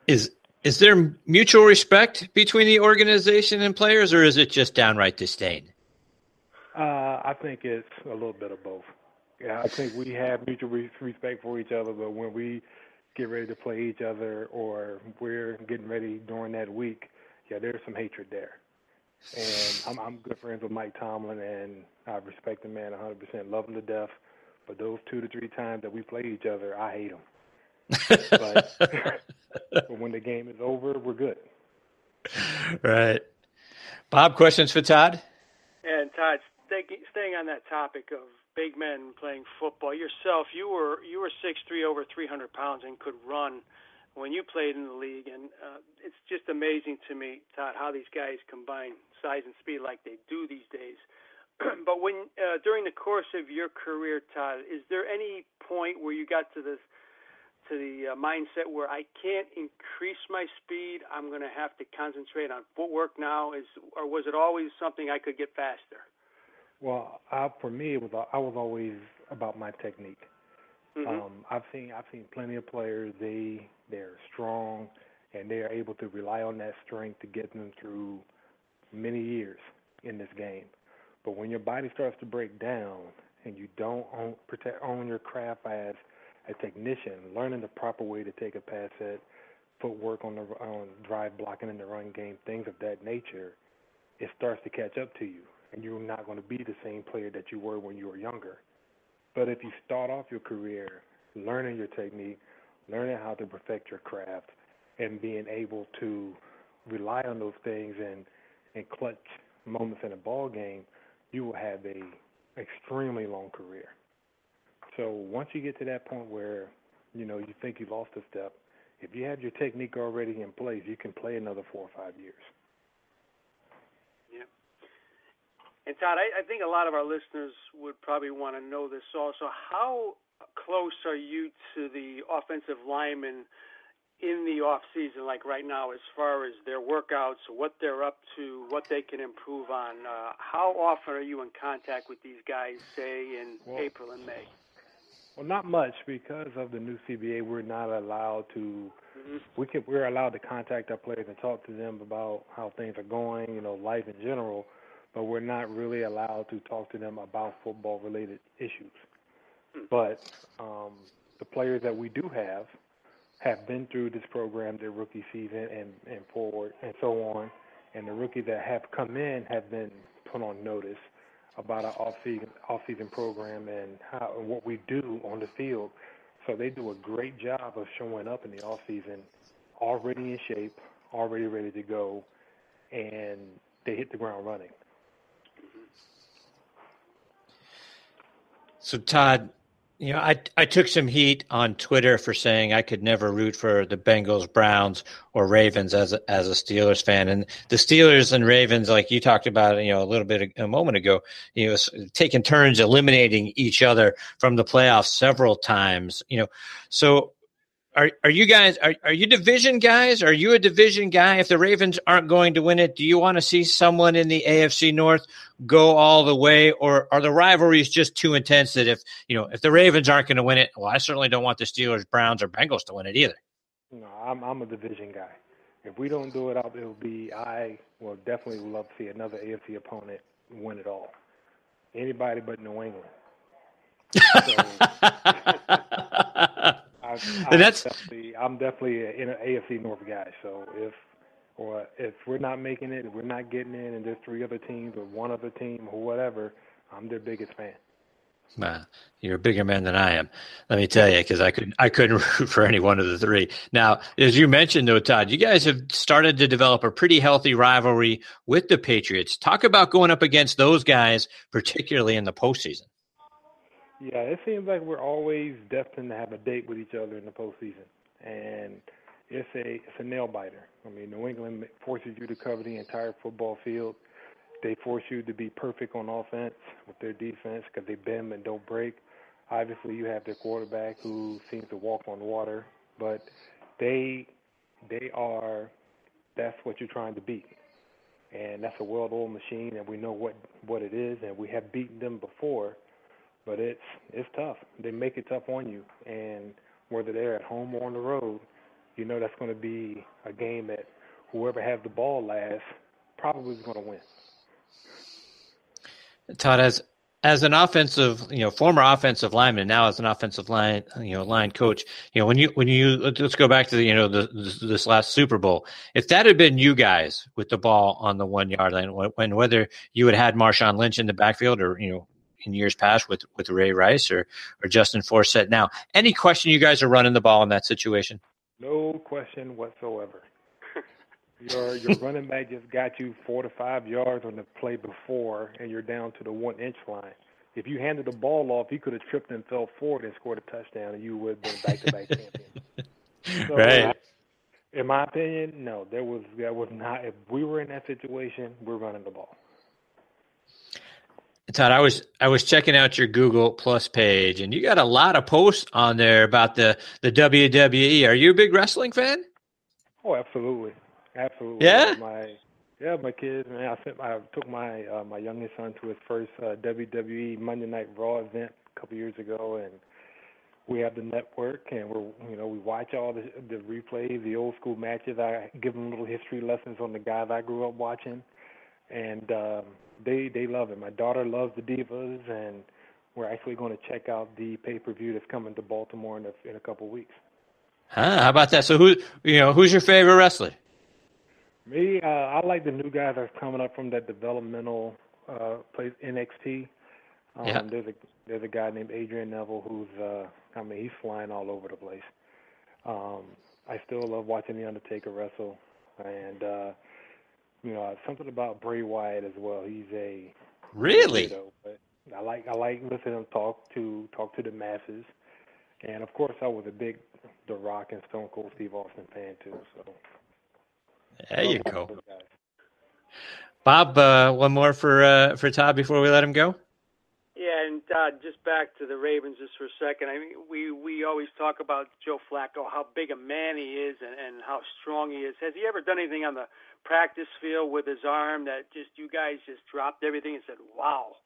Is Is there mutual respect between the organization and players, or is it just downright disdain? I think it's a little bit of both. Yeah, I think we have mutual respect for each other, but when we get ready to play each other or we're getting ready during that week, yeah, there's some hatred there. And I'm good friends with Mike Tomlin, and I respect the man 100%, love him to death. But those 2 to 3 times that we play each other, I hate him. But when the game is over, we're good. Right. Bob, questions for Todd? And Todd, staying on that topic of big men playing football, yourself, you were 6'3", over 300 pounds, and could run when you played in the league. And it's just amazing to me, Todd, how these guys combine size and speed like they do these days. But when during the course of your career, Todd, is there any point where you got to the mindset where I can't increase my speed, I'm going to have to concentrate on footwork now? Or was it always something I could get faster? Well, for me, I was always about my technique. Mm-hmm. I've seen plenty of players. They're strong, and they are able to rely on that strength to get them through many years in this game. But when your body starts to break down and you don't own your craft as a technician, learning the proper way to take a pass at, footwork on drive blocking in the run game, things of that nature, it starts to catch up to you, and you're not going to be the same player that you were when you were younger. But if you start off your career learning your technique, learning how to perfect your craft, and being able to rely on those things in clutch moments in a ball game, you will have a extremely long career. So once you get to that point where, you think you lost a step, if you have your technique already in place, you can play another 4 or 5 years. Yeah. And Todd, I think a lot of our listeners would probably want to know this also. How close are you to the offensive linemen in the off season, like right now, as far as their workouts, what they're up to, what they can improve on? How often are you in contact with these guys, say, in April and May? Well, not much because of the new CBA. We're not allowed to. Mm-hmm. We're allowed to contact our players and talk to them about how things are going, life in general, but we're not really allowed to talk to them about football-related issues. Mm-hmm. But the players that we do have been through this program, their rookie season and forward and so on, and the rookies that have come in have been put on notice about our off-season program and how and what we do on the field. So they do a great job of showing up in the off-season already in shape, already ready to go, and they hit the ground running. So, Todd, I took some heat on Twitter for saying I could never root for the Bengals, Browns, or Ravens as a Steelers fan. And the Steelers and Ravens, like you talked about, a little bit a moment ago, taking turns eliminating each other from the playoffs several times. So are you guys? Are you division guys? Are you a division guy? If the Ravens aren't going to win it, do you want to see someone in the AFC North go all the way, or are the rivalries just too intense that if the Ravens aren't going to win it, well, I certainly don't want the Steelers, Browns, or Bengals to win it either. No, I'm a division guy. If we don't do it, it'll be I will definitely love to see another AFC opponent win it all. Anybody but New England. So, I'm definitely an AFC North guy. So if we're not making it, if we're not getting in, and there's 3 other teams or 1 other team or whatever, I'm their biggest fan. Wow, you're a bigger man than I am. Let me tell you, because I couldn't root for any one of the 3. Now, as you mentioned, though, Todd, you guys have started to develop a pretty healthy rivalry with the Patriots. Talk about going up against those guys, particularly in the postseason. Yeah, it seems like we're always destined to have a date with each other in the postseason, and it's a nail-biter. I mean, New England forces you to cover the entire football field. They force you to be perfect on offense with their defense because they bend and don't break. Obviously, you have their quarterback who seems to walk on water, but that's what you're trying to beat. And that's a well-oiled machine, and we know what it is, and we have beaten them before. But it's tough. They make it tough on you, and whether they're at home or on the road, you know that's going to be a game that whoever has the ball last probably is going to win. Todd, as an offensive, former offensive lineman, now as an offensive line, line coach, when you let's go back to this last Super Bowl. If that had been you guys with the ball on the 1 yard line, when whether you had Marshawn Lynch in the backfield or in years past with Ray Rice or Justin Forsett, now any question you guys are running the ball in that situation? No question whatsoever. Your running back just got you 4 to 5 yards on the play before, and you're down to the 1-inch line. If you handed the ball off, he could have tripped and fell forward and scored a touchdown, and you would have been back-to-back champions. So, right. In my opinion, no, there was not. If we were in that situation, we're running the ball. Todd, I was checking out your Google Plus page, and you got a lot of posts on there about the WWE. Are you a big wrestling fan? Oh, absolutely. Absolutely. Yeah. My kids, man. I took my youngest son to his first WWE Monday Night Raw event a couple years ago, and we have the network, and we watch all the replays, the old school matches. I give them little history lessons on the guys I grew up watching, and they love it. My daughter loves the Divas, and we're actually going to check out the pay-per-view that's coming to Baltimore in a couple of weeks. Huh? How about that? So who's your favorite wrestler? Me, I like the new guys that are coming up from that developmental place, NXT. Yeah. There's a guy named Adrian Neville who's, he's flying all over the place. I still love watching The Undertaker wrestle. And, something about Bray Wyatt as well. He's a... Really? Weirdo, but I like listening to him talk to the masses. And, of course, I was a big The Rock and Stone Cold Steve Austin fan, too, so... There you go. Bob, one more for Todd before we let him go? Yeah, and Todd, just back to the Ravens just for a second. I mean, we always talk about Joe Flacco, how big a man he is and how strong he is. Has he ever done anything on the practice field with his arm that just you guys just dropped everything and said, wow?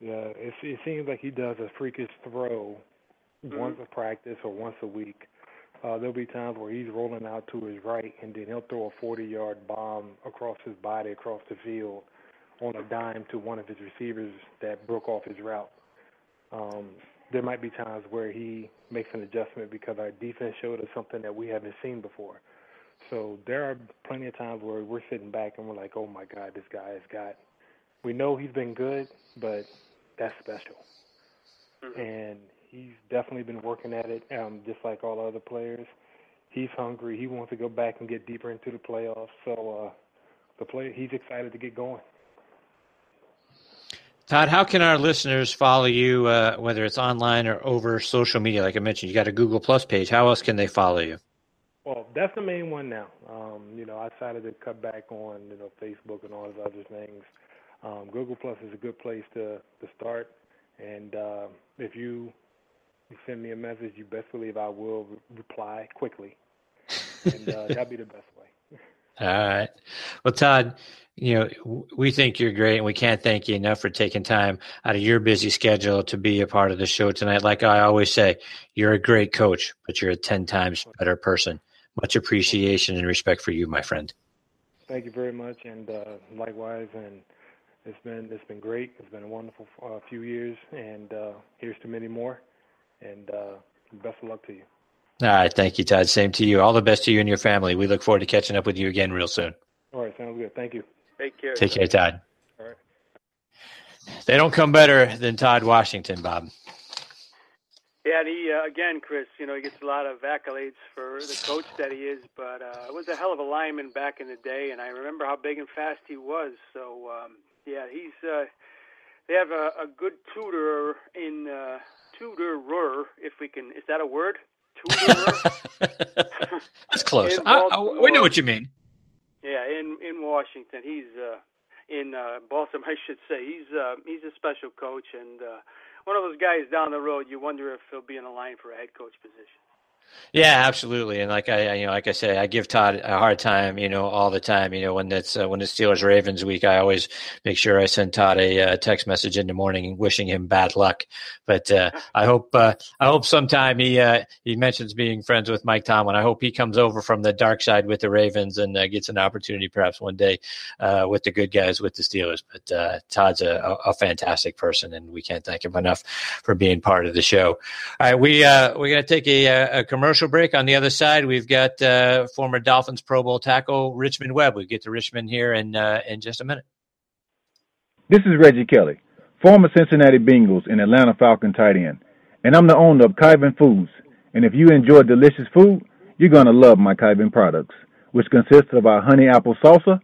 Yeah, it seems like he does a freakish throw once a practice or once a week. There'll be times where he's rolling out to his right, and then he'll throw a 40-yard bomb across his body, across the field, on a dime to one of his receivers that broke off his route. There might be times where he makes an adjustment because our defense showed us something that we haven't seen before. So there are plenty of times where we're sitting back and we're like, oh, my God, this guy has got – we know he's been good, but that's special. And – he's definitely been working at it, just like all other players. He's hungry. He wants to go back and get deeper into the playoffs. So he's excited to get going. Todd, how can our listeners follow you, whether it's online or over social media? Like I mentioned, you got a Google Plus page. How else can they follow you? Well, that's the main one now. I decided to cut back on Facebook and all those other things. Google Plus is a good place to start. And if you send me a message, you best believe I will reply quickly, and that'll be the best way. All right. Well, Todd, we think you're great, and we can't thank you enough for taking time out of your busy schedule to be a part of the show tonight. Like I always say, you're a great coach, but you're a 10 times better person. Much appreciation and respect for you, my friend. Thank you very much, and likewise, and it's been great. It's been a wonderful few years, and here's to many more. And best of luck to you. All right. Thank you, Todd. Same to you. All the best to you and your family. We look forward to catching up with you again real soon. All right. Sounds good. Thank you. Take care. Take care, Todd. All right. They don't come better than Todd Washington, Bob. Yeah, and he, again, Chris, he gets a lot of accolades for the coach that he is, but it was a hell of a lineman back in the day, and I remember how big and fast he was. So, he's they have a good tutor in tutorer, if that a word? Tutorer. That's close. We know what you mean. Yeah, in Washington, he's in Baltimore, I should say. He's a special coach and one of those guys down the road. You wonder if he'll be in the line for a head coach position. Yeah, absolutely. And like I say, I give Todd a hard time, all the time, when that's when the Steelers Ravens week, I always make sure I send Todd a text message in the morning wishing him bad luck. But I hope sometime he mentions being friends with Mike Tomlin. I hope he comes over from the dark side with the Ravens and gets an opportunity perhaps one day with the good guys with the Steelers. But Todd's a fantastic person, and we can't thank him enough for being part of the show. All right, we're going to take a commercial break. On the other side, we've got former Dolphins Pro Bowl tackle Richmond Webb. We get to Richmond here in just a minute. This is Reggie Kelly, former Cincinnati Bengals and Atlanta Falcon tight end, and I'm the owner of Kyvan Foods. And if you enjoy delicious food, you're going to love my Kyvan products, which consist of our honey apple salsa,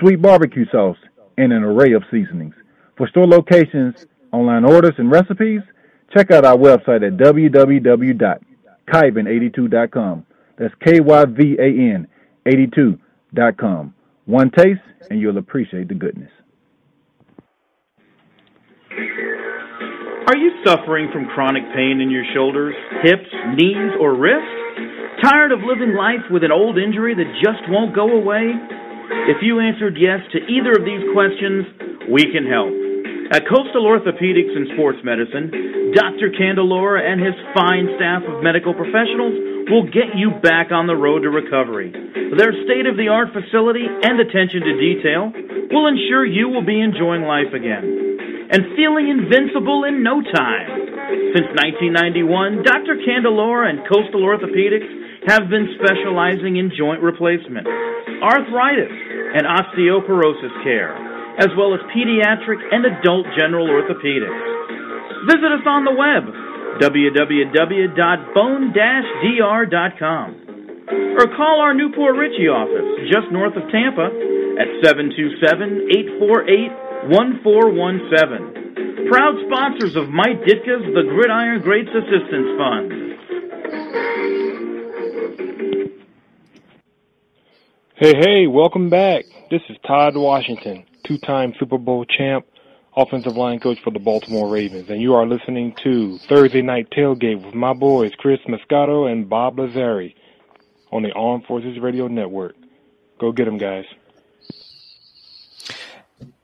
sweet barbecue sauce, and an array of seasonings. For store locations, online orders, and recipes, check out our website at www.kyvan82.com. That's K-Y-V-A-N 82.com. One taste, and you'll appreciate the goodness. Are you suffering from chronic pain in your shoulders, hips, knees, or wrists? Tired of living life with an old injury that just won't go away? If you answered yes to either of these questions, we can help. At Coastal Orthopedics and Sports Medicine, Dr. Candelora and his fine staff of medical professionals will get you back on the road to recovery. Their state-of-the-art facility and attention to detail will ensure you will be enjoying life again and feeling invincible in no time. Since 1991, Dr. Candelora and Coastal Orthopedics have been specializing in joint replacement, arthritis, and osteoporosis care, as well as pediatric and adult general orthopedics. Visit us on the web, www.bone-dr.com, or call our Newport Richey office just north of Tampa at 727-848-1417. Proud sponsors of Mike Ditka's The Gridiron Greats Assistance Fund. Hey, welcome back. This is Todd Washington, two-time Super Bowl champ, offensive line coach for the Baltimore Ravens, and you are listening to Thursday Night Tailgate with my boys Chris Mascaro and Bob Lazzari on the Armed Forces Radio Network. Go get them, guys.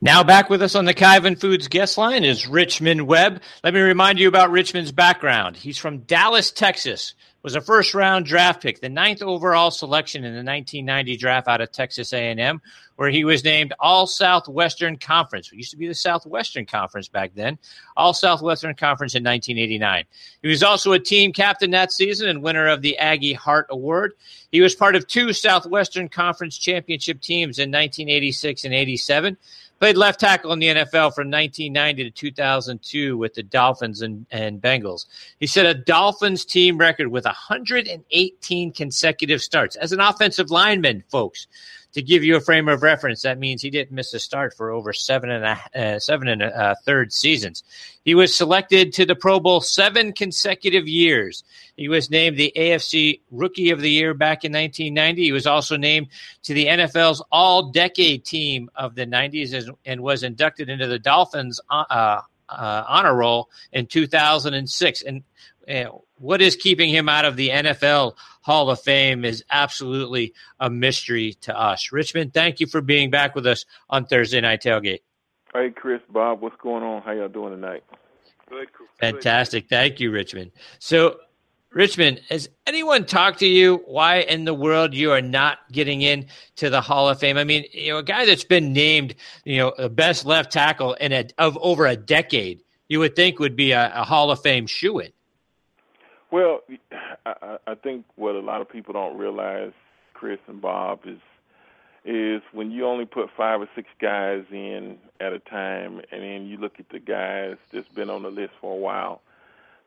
Now back with us on the Kyvan Foods guest line is Richmond Webb. Let me remind you about Richmond's background. He's from Dallas, Texas. Was a first-round draft pick, the 9th overall selection in the 1990 draft out of Texas A&M, where he was named All-Southwestern Conference. It used to be the Southwestern Conference back then. All-Southwestern Conference in 1989. He was also a team captain that season and winner of the Aggie Hart Award. He was part of two Southwestern Conference championship teams in 1986 and 87. Played left tackle in the NFL from 1990 to 2002 with the Dolphins and Bengals. He set a Dolphins team record with 118 consecutive starts as an offensive lineman, folks. To give you a frame of reference, that means he didn't miss a start for over seven and a third seasons. He was selected to the Pro Bowl 7 consecutive years. He was named the AFC Rookie of the Year back in 1990. He was also named to the NFL's All-Decade Team of the 90s and was inducted into the Dolphins Honor Roll in 2006. And what is keeping him out of the NFL Hall of Fame is absolutely a mystery to us. Richmond, thank you for being back with us on Thursday Night Tailgate. Hey, Chris, Bob, what's going on? How y'all doing tonight? Good. Fantastic. Thank you, Richmond. So, Richmond, has anyone talked to you why in the world you are not getting in to the Hall of Fame? I mean, a guy that's been named, the best left tackle of over a decade, you would think would be a Hall of Fame shoo-in. Well, I think what a lot of people don't realize, Chris and Bob, is when you only put 5 or 6 guys in at a time, and then you look at the guys that's been on the list for a while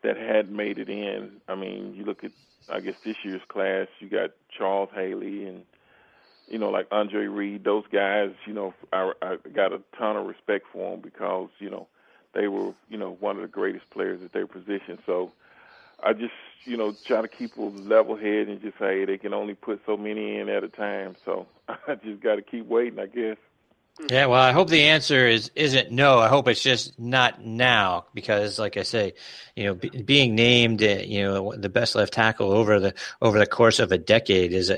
that had made it in. I mean, you look at, I guess, this year's class, you got Charles Haley and, like Andre Reed. Those guys, I got a ton of respect for them because, they were, one of the greatest players at their position. So, I just, try to keep a level head and just say, hey, they can only put so many in at a time. So I just got to keep waiting, I guess. Yeah, well, I hope the answer isn't no. I hope it's just not now because, like I say, being named, the best left tackle over the course of a decade is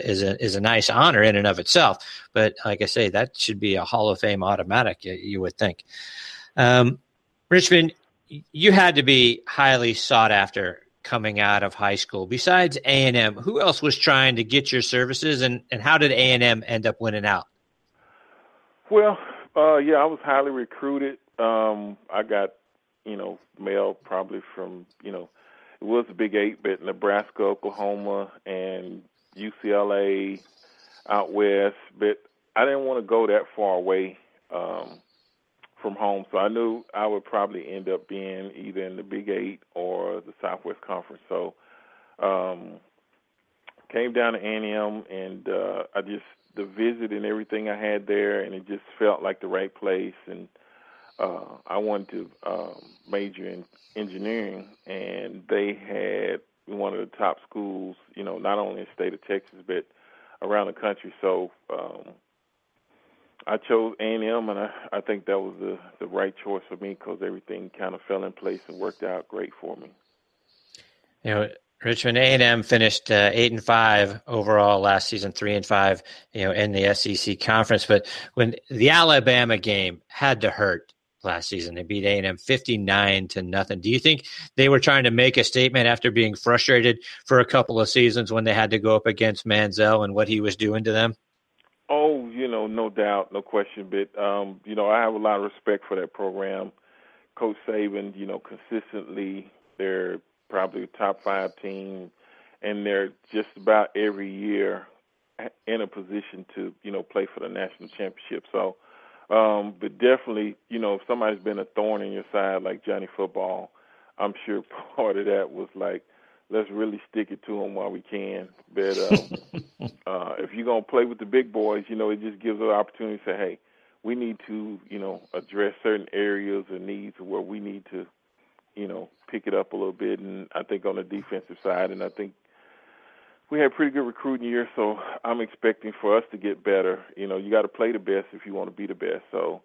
a nice honor in and of itself. But like I say, that should be a Hall of Fame automatic, you would think. Richmond, you had to be highly sought after coming out of high school. Besides A&M, who else was trying to get your services, and how did A&M end up winning out? Well, I was highly recruited. I got, mail probably from, it was the Big Eight, but Nebraska, Oklahoma, and UCLA out west. But I didn't want to go that far away from home, so I knew I would probably end up being either in the Big Eight or the Southwest Conference. So came down to A&M, and I just – the visit and everything I had there, and it just felt like the right place. And I wanted to major in engineering, and they had one of the top schools, not only in the state of Texas, but around the country. So I chose A&M, and I think that was the right choice for me because everything kind of fell in place and worked out great for me. Richmond A&M finished 8-5 overall last season, 3-5, in the SEC conference. But when the Alabama game had to hurt last season, they beat A&M 59-0. Do you think they were trying to make a statement after being frustrated for a couple of seasons when they had to go up against Manziel and what he was doing to them? Oh, no doubt, no question. But I have a lot of respect for that program. Coach Saban, consistently they're probably a top five team, and they're just about every year in a position to, play for the national championship. So, but definitely, if somebody's been a thorn in your side like Johnny Football, I'm sure part of that was like, let's really stick it to them while we can. But if you're going to play with the big boys, it just gives an opportunity to say, hey, we need to, address certain areas or needs where we need to, pick it up a little bit. And I think on the defensive side, and I think we had a pretty good recruiting year, so I'm expecting for us to get better. You got to play the best if you want to be the best. So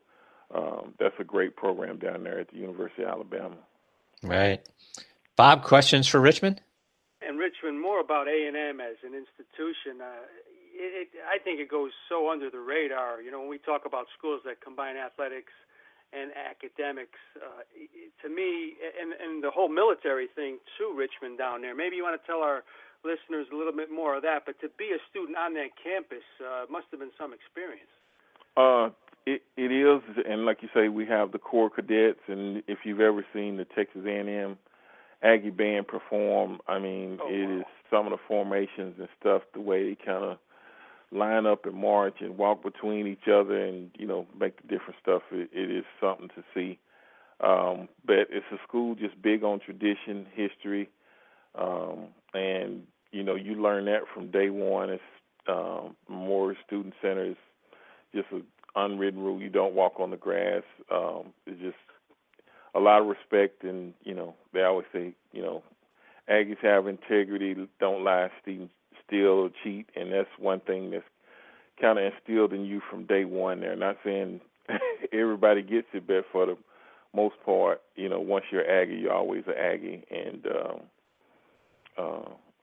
that's a great program down there at the University of Alabama. Right. Bob, questions for Richmond? And Richmond, more about A&M as an institution. I think it goes so under the radar. When we talk about schools that combine athletics and academics, to me, and the whole military thing too, Richmond down there. Maybe you want to tell our listeners a little bit more of that, but to be a student on that campus must have been some experience. It is, and like you say, we have the Corps Cadets, and if you've ever seen the Texas A&M Aggie Band perform, is some of the formations and stuff, the way they kind of line up and march and walk between each other and, make the different stuff. It is something to see. But it's a school just big on tradition, history, and, you learn that from day one. It's Memorial Student Center is just an unwritten rule. You don't walk on the grass. It's just a lot of respect, and, they always say, Aggies have integrity, don't lie, students. Steal or cheat, and that's one thing that's kind of instilled in you from day one there. Not saying everybody gets it, but for the most part, once you're Aggie, you're always an Aggie. And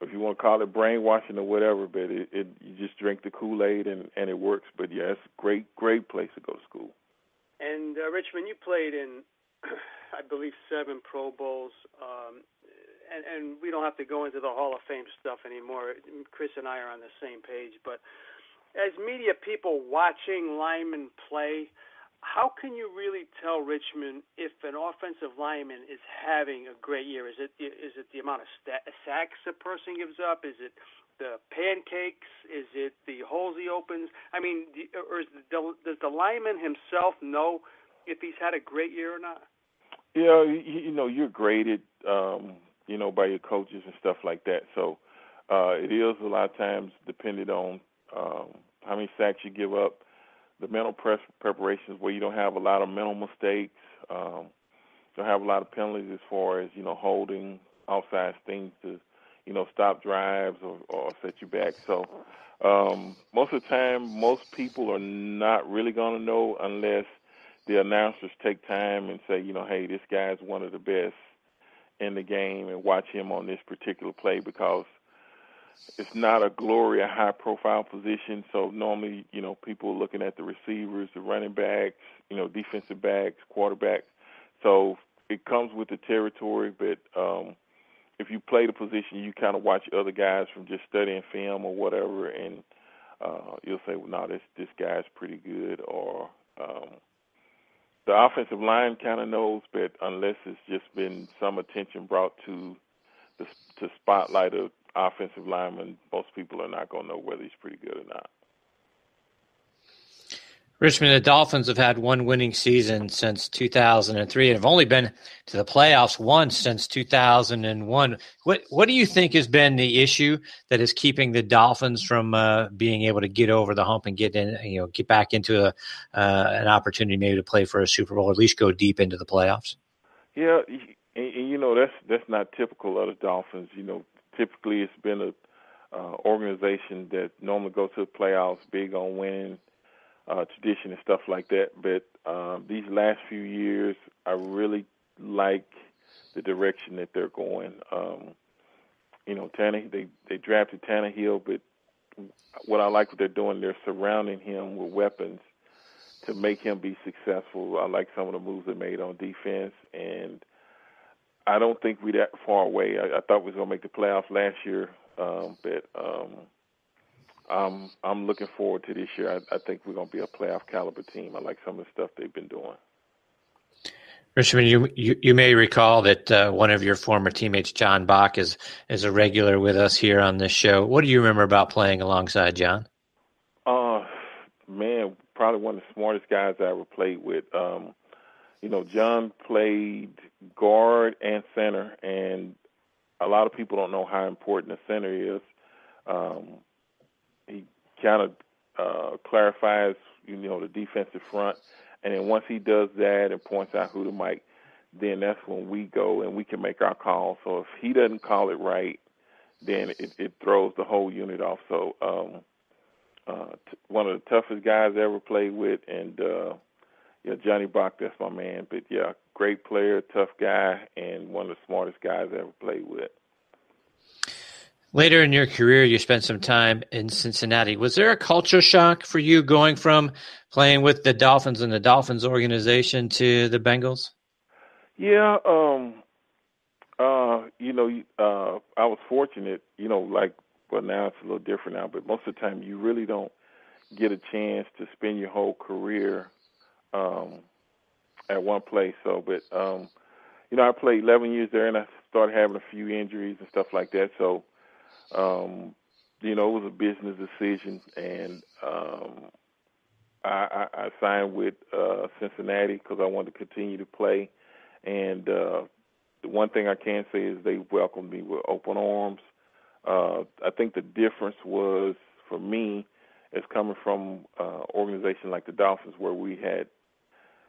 if you want to call it brainwashing or whatever, but you just drink the Kool-Aid and it works. But, yeah, it's a great, great place to go to school. And, Richmond, you played in, I believe, 7 Pro Bowls. And we don't have to go into the Hall of Fame stuff anymore. Chris and I are on the same page. But as media people watching linemen play, how can you really tell Richmond if an offensive lineman is having a great year? Is it the amount of sacks a person gives up? Is it the pancakes? Is it the holes he opens? Does the lineman himself know if he's had a great year or not? Yeah, you're graded by your coaches and stuff like that. So it is a lot of times dependent on how many sacks you give up, the mental preparations where you don't have a lot of mental mistakes, don't have a lot of penalties as far as, holding, offsides, things to, you know, stop drives or set you back. So most of the time, most people are not really going to know unless the announcers take time and say, you know, hey, this guy's one of the best in the game and watch him on this particular play, because it's not a glory, a high-profile position. So normally, you know, people are looking at the receivers, the running backs, you know, defensive backs, quarterbacks. So it comes with the territory, but if you play the position, you kind of watch other guys from just studying film or whatever, and you'll say, well, no, this guy's pretty good. Or the offensive line kind of knows, but unless it's just been some attention brought to the spotlight of offensive lineman, most people are not going to know whether he's pretty good or not. Richmond, the Dolphins have had one winning season since 2003 and have only been to the playoffs once since 2001. What do you think has been the issue that is keeping the Dolphins from being able to get over the hump and get in, you know, get back into an opportunity maybe to play for a Super Bowl, or at least go deep into the playoffs? Yeah, and you know, that's not typical of the Dolphins. You know, typically it's been an organization that normally goes to the playoffs big on winning, tradition and stuff like that. But these last few years, I really like the direction that they're going. You know, they drafted Tannehill, but what I like what they're doing, they're surrounding him with weapons to make him be successful. I like some of the moves they made on defense, and I don't think we're that far away. I thought we was going to make the playoffs last year, but I'm looking forward to this year. I think we're going to be a playoff caliber team. I like some of the stuff they've been doing. Richmond, you may recall that one of your former teammates, John Bach, is a regular with us here on this show. What do you remember about playing alongside John? Man, probably one of the smartest guys I ever played with. You know, John played guard and center, and a lot of people don't know how important the center is. He kind of clarifies, you know, the defensive front, and then once he does that and points out who to mic, then that's when we go and we can make our call. So if he doesn't call it right, then it throws the whole unit off. So one of the toughest guys I ever played with, and yeah, Johnny Bach, that's my man. But yeah, great player, tough guy, and one of the smartest guys I ever played with. Later in your career, you spent some time in Cincinnati. Was there a culture shock for you going from playing with the Dolphins and the Dolphins organization to the Bengals? Yeah, you know, I was fortunate, you know, like, well, now it's a little different now, but most of the time you really don't get a chance to spend your whole career at one place. So, but, you know, I played 11 years there, and I started having a few injuries and stuff like that, so you know, it was a business decision, and I signed with Cincinnati because I wanted to continue to play. And the one thing I can say is they welcomed me with open arms. I think the difference was, for me, is coming from an organization like the Dolphins, where we had,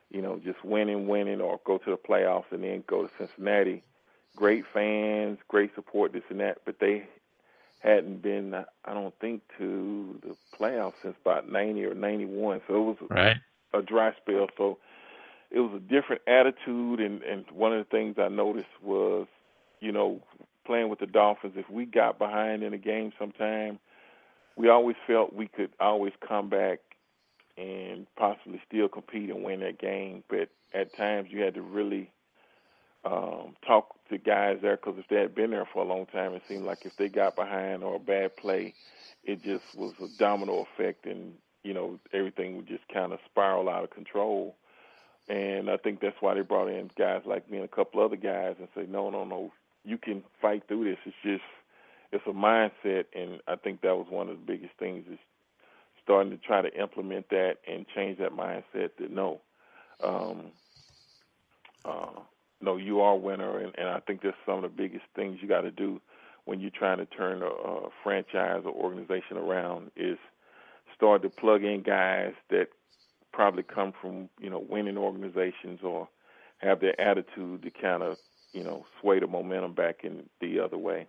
you know, just winning, or go to the playoffs and then go to Cincinnati. Great fans, great support, this and that, but they hadn't been, I don't think, to the playoffs since about 90 or 91. So it was a dry spell. So it was a different attitude, and one of the things I noticed was, you know, playing with the Dolphins, if we got behind in a game sometime, we always felt we could always come back and possibly still compete and win that game. But at times you had to really talk to guys there, because if they had been there for a long time, it seemed like if they got behind or a bad play, it just was a domino effect, and, you know, everything would just kind of spiral out of control. And I think that's why they brought in guys like me and a couple other guys and say, no, you can fight through this. It's just, it's a mindset, and I think that was one of the biggest things, is starting to try to implement that and change that mindset that no, you are a winner, and I think that's some of the biggest things you got to do when you're trying to turn a franchise or organization around, is start to plug in guys that probably come from, you know, winning organizations, or have their attitude to kind of, you know, sway the momentum back in the other way.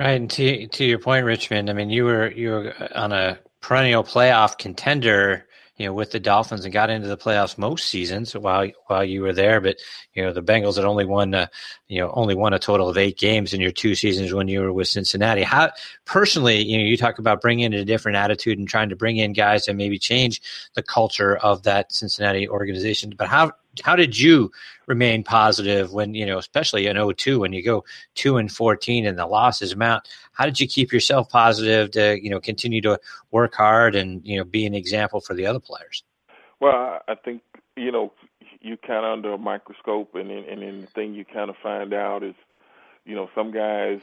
Right, and to your point, Richmond, I mean, you were on a perennial playoff contender, you know, with the Dolphins and got into the playoffs most seasons while you were there. But, you know, the Bengals had only won a total of 8 games in your 2 seasons when you were with Cincinnati. How personally, you know, you talk about bringing in a different attitude and trying to bring in guys and maybe change the culture of that Cincinnati organization. But how did you remain positive when, you know, especially in 2002 when you go 2-14 and the losses mount? How did you keep yourself positive to, you know, continue to work hard and, you know, be an example for the other players? Well, I think, you know, you kind of under a microscope, and then the thing you kind of find out is, you know, some guys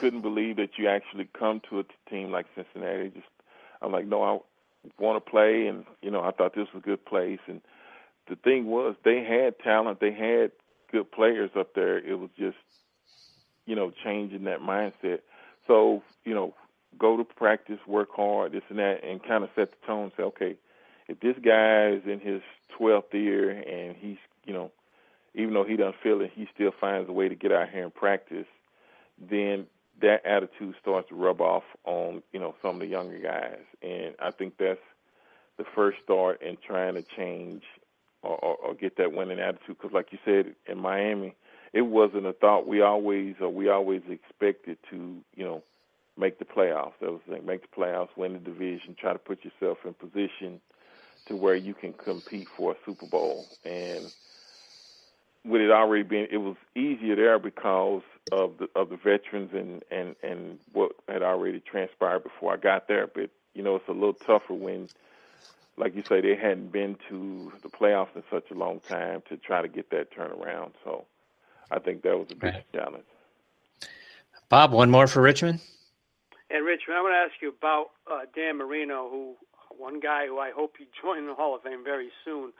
couldn't believe that you actually come to a team like Cincinnati. Just, I'm like, no, I want to play, and, you know, I thought this was a good place. And the thing was, they had talent. They had good players up there. It was just, you know, changing that mindset. So, you know, go to practice, work hard, this and that, and kind of set the tone. Say, okay, if this guy is in his 12th year and he's, you know, even though he doesn't feel it, he still finds a way to get out here and practice, then that attitude starts to rub off on, you know, some of the younger guys. And I think that's the first start in trying to change or get that winning attitude, because like you said, in Miami, it wasn't a thought. We always expected to, you know, make the playoffs. That was the thing, make the playoffs, win the division, try to put yourself in position to where you can compete for a Super Bowl. And with it already being, it was easier there because of the veterans and what had already transpired before I got there. But, you know, it's a little tougher when, like you say, they hadn't been to the playoffs in such a long time to try to get that turnaround. So I think that was a big challenge. Bob, one more for Richmond. And, Richmond, I want to ask you about Dan Marino, one guy who I hope he joined the Hall of Fame very soon.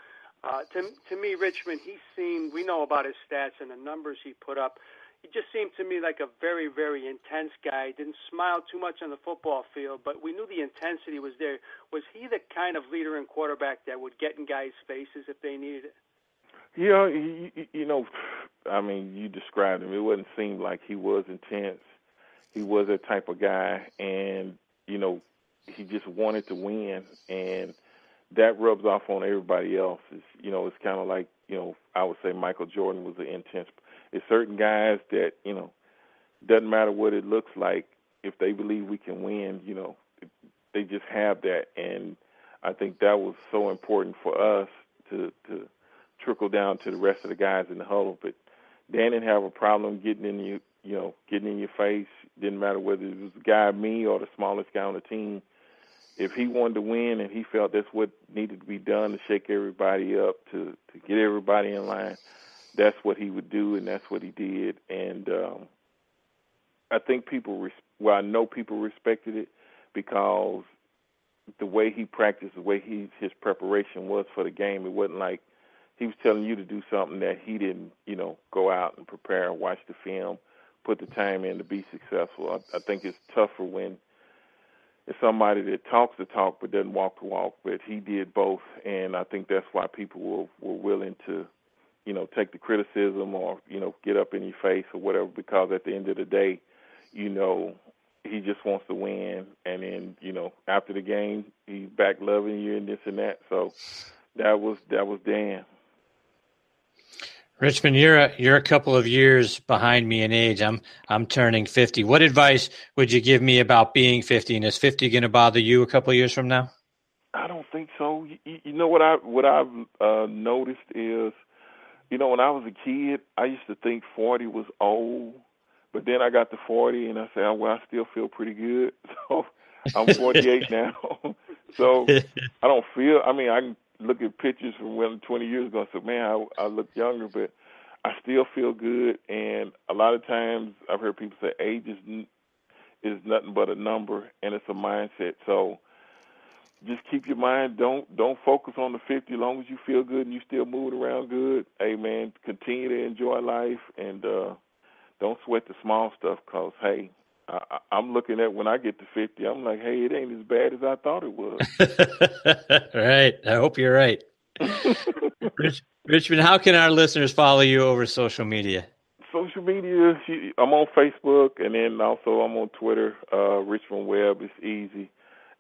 To me, Richmond, he seemed, we know about his stats and the numbers he put up. He just seemed to me like a very, very intense guy. Didn't smile too much on the football field, but we knew the intensity was there. Was he the kind of leader and quarterback that would get in guys' faces if they needed it? Yeah, you know, I mean, you described him. It wouldn't seem like he was intense. He was that type of guy, and, you know, he just wanted to win, and that rubs off on everybody else. It's, you know, it's kind of like, you know, I would say Michael Jordan was an intense. It's certain guys that, you know, doesn't matter what it looks like, if they believe we can win, you know, they just have that. And I think that was so important for us to trickle down to the rest of the guys in the huddle. But Dan didn't have a problem getting in your face. Didn't matter whether it was the guy, me, or the smallest guy on the team. If he wanted to win and he felt that's what needed to be done to shake everybody up, to get everybody in line, that's what he would do, and that's what he did. And I think people respected it because the way he practiced, the way his preparation was for the game, it wasn't like he was telling you to do something that he didn't, you know, go out and prepare, watch the film, put the time in to be successful. I think it's tougher when it's somebody that talks the talk but doesn't walk the walk, but he did both, and I think that's why people were willing to, you know, take the criticism or, you know, get up in your face or whatever, because at the end of the day, you know, he just wants to win. And then, you know, after the game, he's back loving you and this and that. So that was Dan. Richmond, you're a couple of years behind me in age. I'm turning 50. What advice would you give me about being 50? And is 50 going to bother you a couple of years from now? I don't think so. You know what I've noticed is, you know, when I was a kid, I used to think 40 was old, but then I got to 40 and I said, oh, well, I still feel pretty good. So I'm 48 now. So I don't feel, I mean, I can look at pictures from when 20 years ago and say, man, I look younger, but I still feel good. And a lot of times I've heard people say age is nothing but a number, and it's a mindset. So just keep your mind. Don't focus on the 50. As long as you feel good and you still moving around good, hey, man, continue to enjoy life, and don't sweat the small stuff, because, hey, I'm looking at when I get to 50, I'm like, hey, it ain't as bad as I thought it was. Right. I hope you're right. Richmond, how can our listeners follow you over social media? social media, I'm on Facebook, and then also I'm on Twitter. Richmond Webb is easy,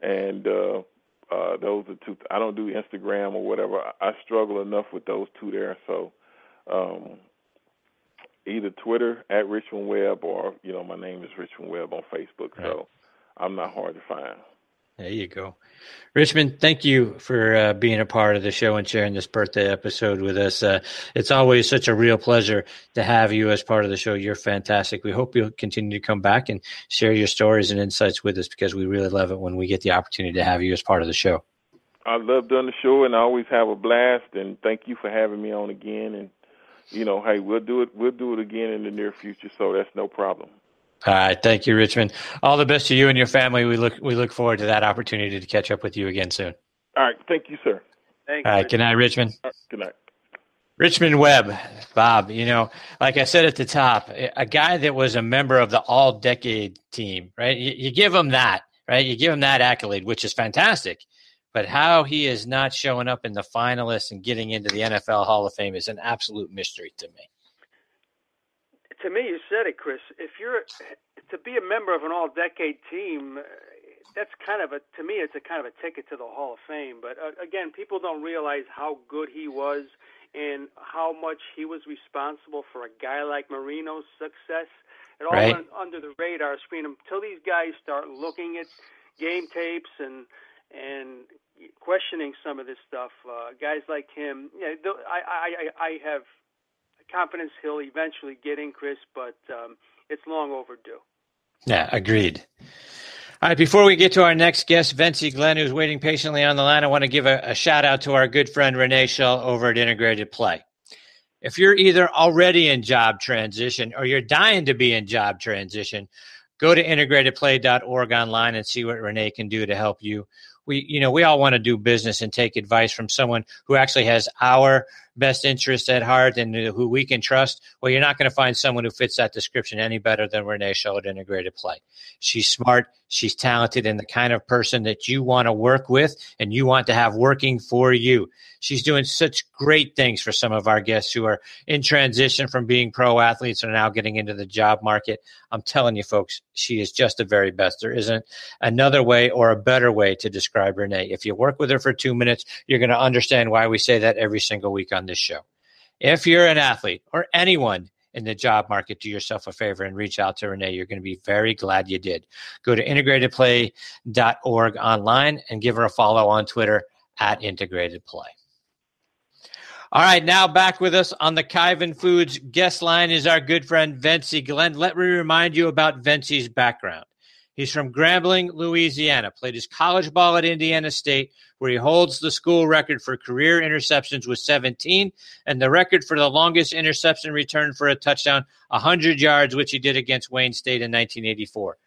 and those are two. I don't do Instagram or whatever. I struggle enough with those two there, so either Twitter at Richmond Webb or my name is Richmond Webb on Facebook, right. So I'm not hard to find. There you go. Richmond, thank you for being a part of the show and sharing this birthday episode with us. It's always such a real pleasure to have you as part of the show. You're fantastic. We hope you'll continue to come back and share your stories and insights with us, because we really love it when we get the opportunity to have you as part of the show. I love doing the show, and I always have a blast, and thank you for having me on again. And, hey, we'll do it again in the near future, so that's no problem. All right. Thank you, Richmond. All the best to you and your family. We look forward to that opportunity to catch up with you again soon. All right. Thank you, sir. Thank you. All right. Good night, Richmond. Right, good night. Richmond Webb, Bob, like I said at the top, a guy that was a member of the all-decade team, right? You give him that, right? You give him that accolade, which is fantastic. But how he is not showing up in the finalists and getting into the NFL Hall of Fame is an absolute mystery to me. To me, you said it, Chris. If you're to be a member of an all-decade team, that's kind of a ticket to the Hall of Fame. But again, people don't realize how good he was and how much he was responsible for a guy like Marino's success. It all went under the radar screen until these guys start looking at game tapes and questioning some of this stuff. Guys like him, I have confidence he'll eventually get in, Chris, but it's long overdue. Yeah, agreed. All right, before we get to our next guest, Vencie Glenn, who's waiting patiently on the line, I want to give a shout-out to our good friend Renee Schell over at Integrated Play. If you're either already in job transition or you're dying to be in job transition, go to integratedplay.org online and see what Renee can do to help you. We all want to do business and take advice from someone who actually has our best interest at heart and who we can trust. Well, you're not going to find someone who fits that description any better than Renee Schell at Integrated Play. She's smart, she's talented, and the kind of person that you want to work with and you want to have working for you. She's doing such great things for some of our guests who are in transition from being pro athletes and now getting into the job market. I'm telling you, folks, she is just the very best. There isn't another way or a better way to describe Renee. If you work with her for 2 minutes, you're going to understand why we say that every single week on this show. If you're an athlete or anyone in the job market, do yourself a favor and reach out to Renee. You're going to be very glad you did. Go to integratedplay.org online and give her a follow on Twitter at integratedplay. All right, now back with us on the Kyvan Foods guest line is our good friend Vencie Glenn. Let me remind you about Vencie's background. He's from Grambling, Louisiana, played his college ball at Indiana State, where he holds the school record for career interceptions with 17 and the record for the longest interception return for a touchdown, 100 yards, which he did against Wayne State in 1984.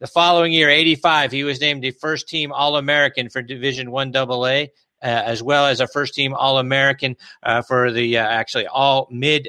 The following year, 85, he was named a first-team All-American for Division I AA, as well as a first-team All-American for the All-Mid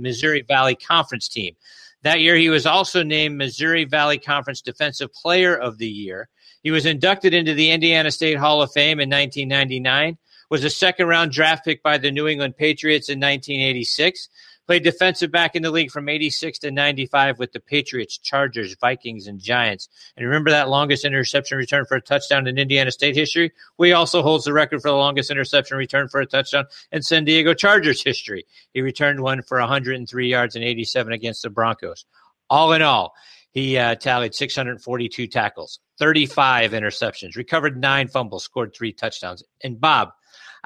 Missouri Valley Conference team. That year, he was also named Missouri Valley Conference Defensive Player of the Year. He was inducted into the Indiana State Hall of Fame in 1999, was a second-round draft pick by the New England Patriots in 1986, played defensive back in the league from 86 to 95 with the Patriots, Chargers, Vikings, and Giants. And remember that longest interception return for a touchdown in Indiana State history? He also holds the record for the longest interception return for a touchdown in San Diego Chargers history. He returned one for 103 yards and 87 against the Broncos. All in all, he tallied 642 tackles, 35 interceptions, recovered 9 fumbles, scored 3 touchdowns. And Bob,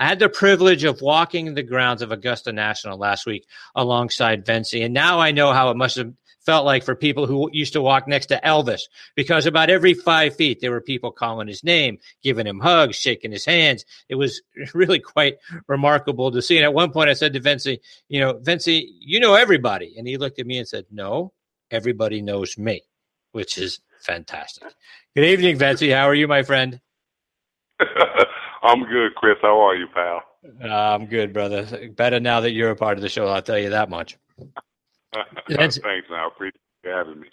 I had the privilege of walking the grounds of Augusta National last week alongside Vencie, and now I know how it must have felt like for people who used to walk next to Elvis, because about every 5 feet there were people calling his name, giving him hugs, shaking his hands. It was really quite remarkable to see. And at one point I said to Vencie, Vencie, you know everybody. And he looked at me and said, no, everybody knows me, which is fantastic. Good evening, Vencie. How are you, my friend? I'm good, Chris. How are you, pal? I'm good, brother. Better now that you're a part of the show, I'll tell you that much. Thanks, I appreciate you having me.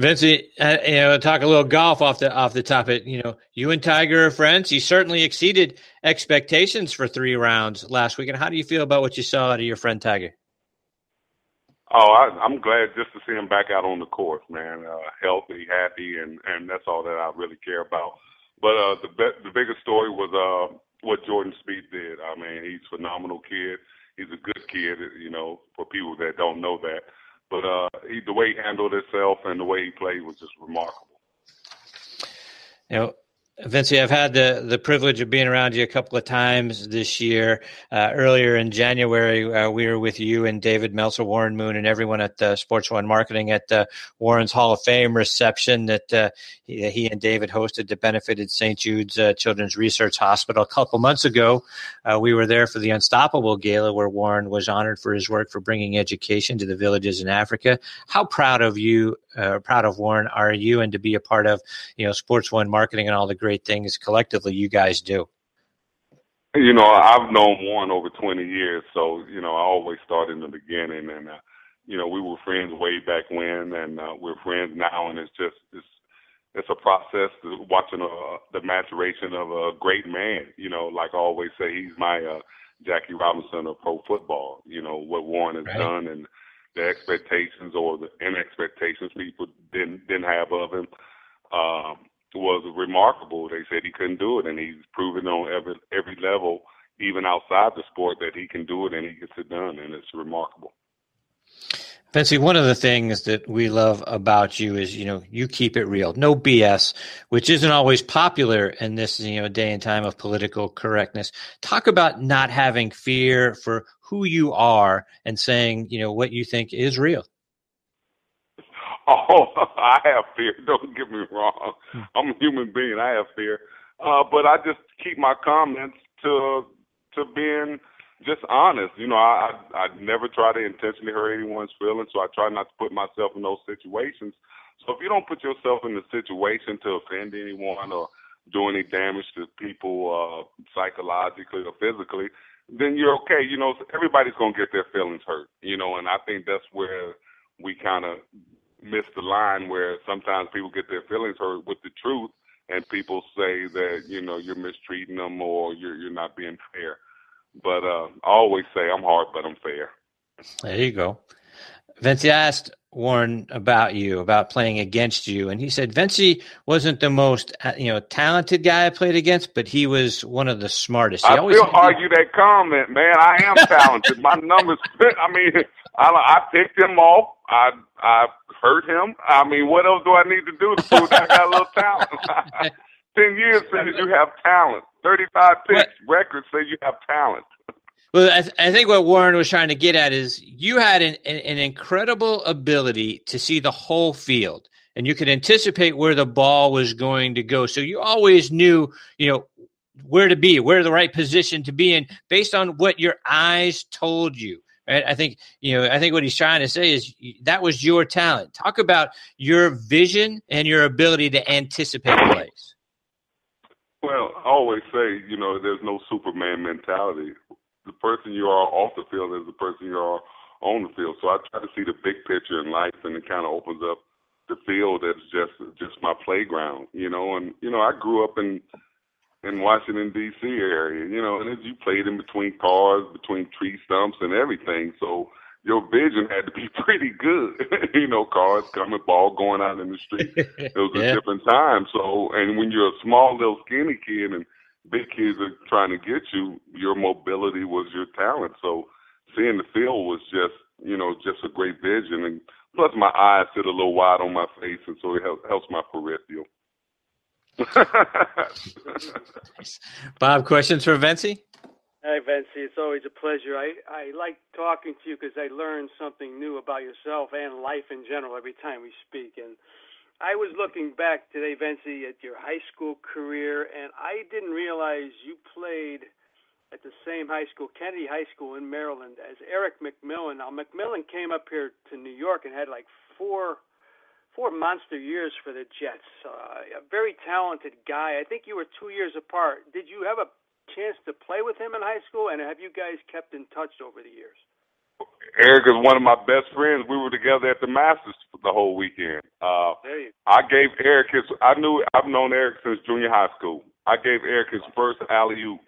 Vencie, talk a little golf off the top. You and Tiger are friends. You certainly exceeded expectations for 3 rounds last week. And how do you feel about what you saw out of your friend Tiger? Oh, I'm glad just to see him back out on the court, man. Healthy, happy, and that's all that I really care about. But the biggest story was what Jordan Spieth did. I mean, he's a phenomenal kid. He's a good kid, you know, for people that don't know that. But the way he handled himself and the way he played was just remarkable. You know, Vencie, I've had the privilege of being around you a couple of times this year. Earlier in January, we were with you and David Meltzer, Warren Moon, and everyone at Sports 1 Marketing at Warren's Hall of Fame reception that he and David hosted that benefited St. Jude's Children's Research Hospital a couple months ago. We were there for the Unstoppable Gala, where Warren was honored for his work for bringing education to the villages in Africa. How proud of Warren are you, and to be a part of, you know, Sports 1 Marketing and all the great things collectively you guys do? You know, I've known Warren over 20 years, so, you know, I always start in the beginning, and, you know, we were friends way back when, and we're friends now, and it's just, it's a process to watching the maturation of a great man. You know, like I always say, he's my Jackie Robinson of pro football, you know, what Warren has done and the expectations or the inexpectations people didn't have of him. Was remarkable. They said he couldn't do it, and he's proven on every level, even outside the sport, that he can do it and he gets it done, and it's remarkable. Vencie, one of the things that we love about you is, you know, you keep it real, no BS, which isn't always popular in this, you know, day and time of political correctness. Talk about not having fear for who you are and saying, you know, what you think is real. Oh, I have fear. Don't get me wrong. I'm a human being. I have fear. But I just keep my comments to being just honest. You know, I never try to intentionally hurt anyone's feelings, so I try not to put myself in those situations. So if you don't put yourself in the situation to offend anyone or do any damage to people psychologically or physically, then you're okay. You know, everybody's going to get their feelings hurt, you know, and I think that's where we kind of – miss the line, where sometimes people get their feelings hurt with the truth, and people say that, you know, you're mistreating them or you're not being fair. But I always say I'm hard, but I'm fair. There you go. Vencie, I asked Warren about you, about playing against you, and he said Vencie wasn't the most, you know, talented guy I played against, but he was one of the smartest. I still argue that comment, man. I am talented. My numbers, I mean, I picked him off. I hurt him. I mean, what else do I need to do to prove that I got a little talent? 10 years says you have talent. 35 picks records say you have talent. Well, I think what Warren was trying to get at is you had an incredible ability to see the whole field, and you could anticipate where the ball was going to go. So you always knew, you know, where to be, where the right position to be in, based on what your eyes told you. Right? I think what he's trying to say is that was your talent. Talk about your vision and your ability to anticipate plays. Well, I always say, you know, there's no Superman mentality. The person you are off the field is the person you are on the field. So I try to see the big picture in life, and it kind of opens up the field as just my playground, you know. And, you know, I grew up in Washington, D.C. area, you know, and you played in between cars, between tree stumps and everything. So your vision had to be pretty good, you know, cars coming, ball going out in the street. It was a different time. So, and when you're a small little skinny kid and big kids are trying to get you, your mobility was your talent. So seeing the field was just, you know, just a great vision. And plus my eyes sit a little wide on my face, and so it helps my peripheral. Bob, questions for Vencie? Hey, Vencie, it's always a pleasure. I like talking to you because I learn something new about yourself and life in general every time we speak. And I was looking back today, Vencie, at your high school career, and I didn't realize you played at the same high school, Kennedy High School in Maryland, as Eric McMillan. Now, McMillan came up here to New York and had like four monster years for the Jets. A very talented guy. I think you were 2 years apart. Did you have a chance to play with him in high school, and have you guys kept in touch over the years? Eric is one of my best friends. We were together at the Masters the whole weekend. I gave Eric his – I've known Eric since junior high school. I gave Eric his first alley-oop.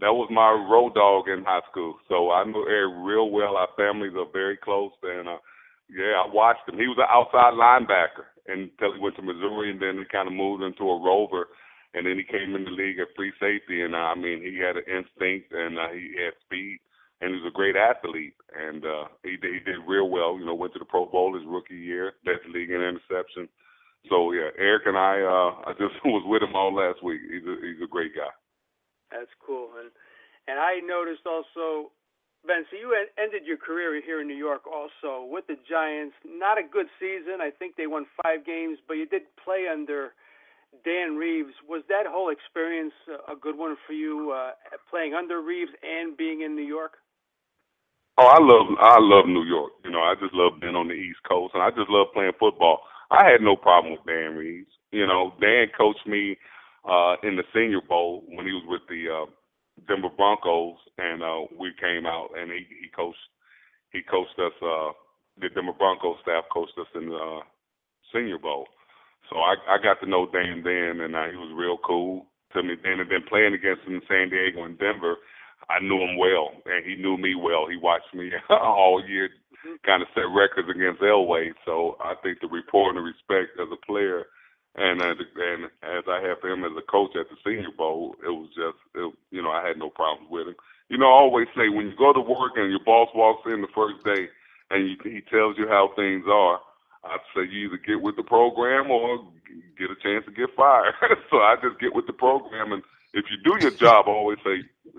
That was my road dog in high school. So I knew Eric real well. Our families are very close, and Yeah, I watched him. He was an outside linebacker until he went to Missouri, and then he kind of moved into a rover, and then he came in the league at free safety. And, I mean, he had an instinct, and he had speed, and he was a great athlete. And he did real well, you know, went to the Pro Bowl his rookie year, led the league in interception. So, yeah, Eric and I just was with him all last week. He's a great guy. That's cool. And I noticed also, Ben, so you ended your career here in New York also with the Giants. Not a good season. I think they won 5 games, but you did play under Dan Reeves. Was that whole experience a good one for you, playing under Reeves and being in New York? Oh, I love New York. You know, I just love being on the East Coast, and I just love playing football. I had no problem with Dan Reeves. You know, Dan coached me in the Senior Bowl when he was with the Denver Broncos, and we came out, and he coached us. The Denver Broncos staff coached us in the Senior Bowl. So I got to know Dan then, and he was real cool to me then. And then playing against him in San Diego and Denver, I knew him well, and he knew me well. He watched me all year, kind of set records against Elway. So I think the rapport and the respect as a player, and as I have for him as a coach at the Senior Bowl, it was just, you know, I had no problems with him. You know, I always say when you go to work and your boss walks in the first day and he tells you how things are, I'd say you either get with the program or get a chance to get fired. So I just get with the program. And if you do your job, I always say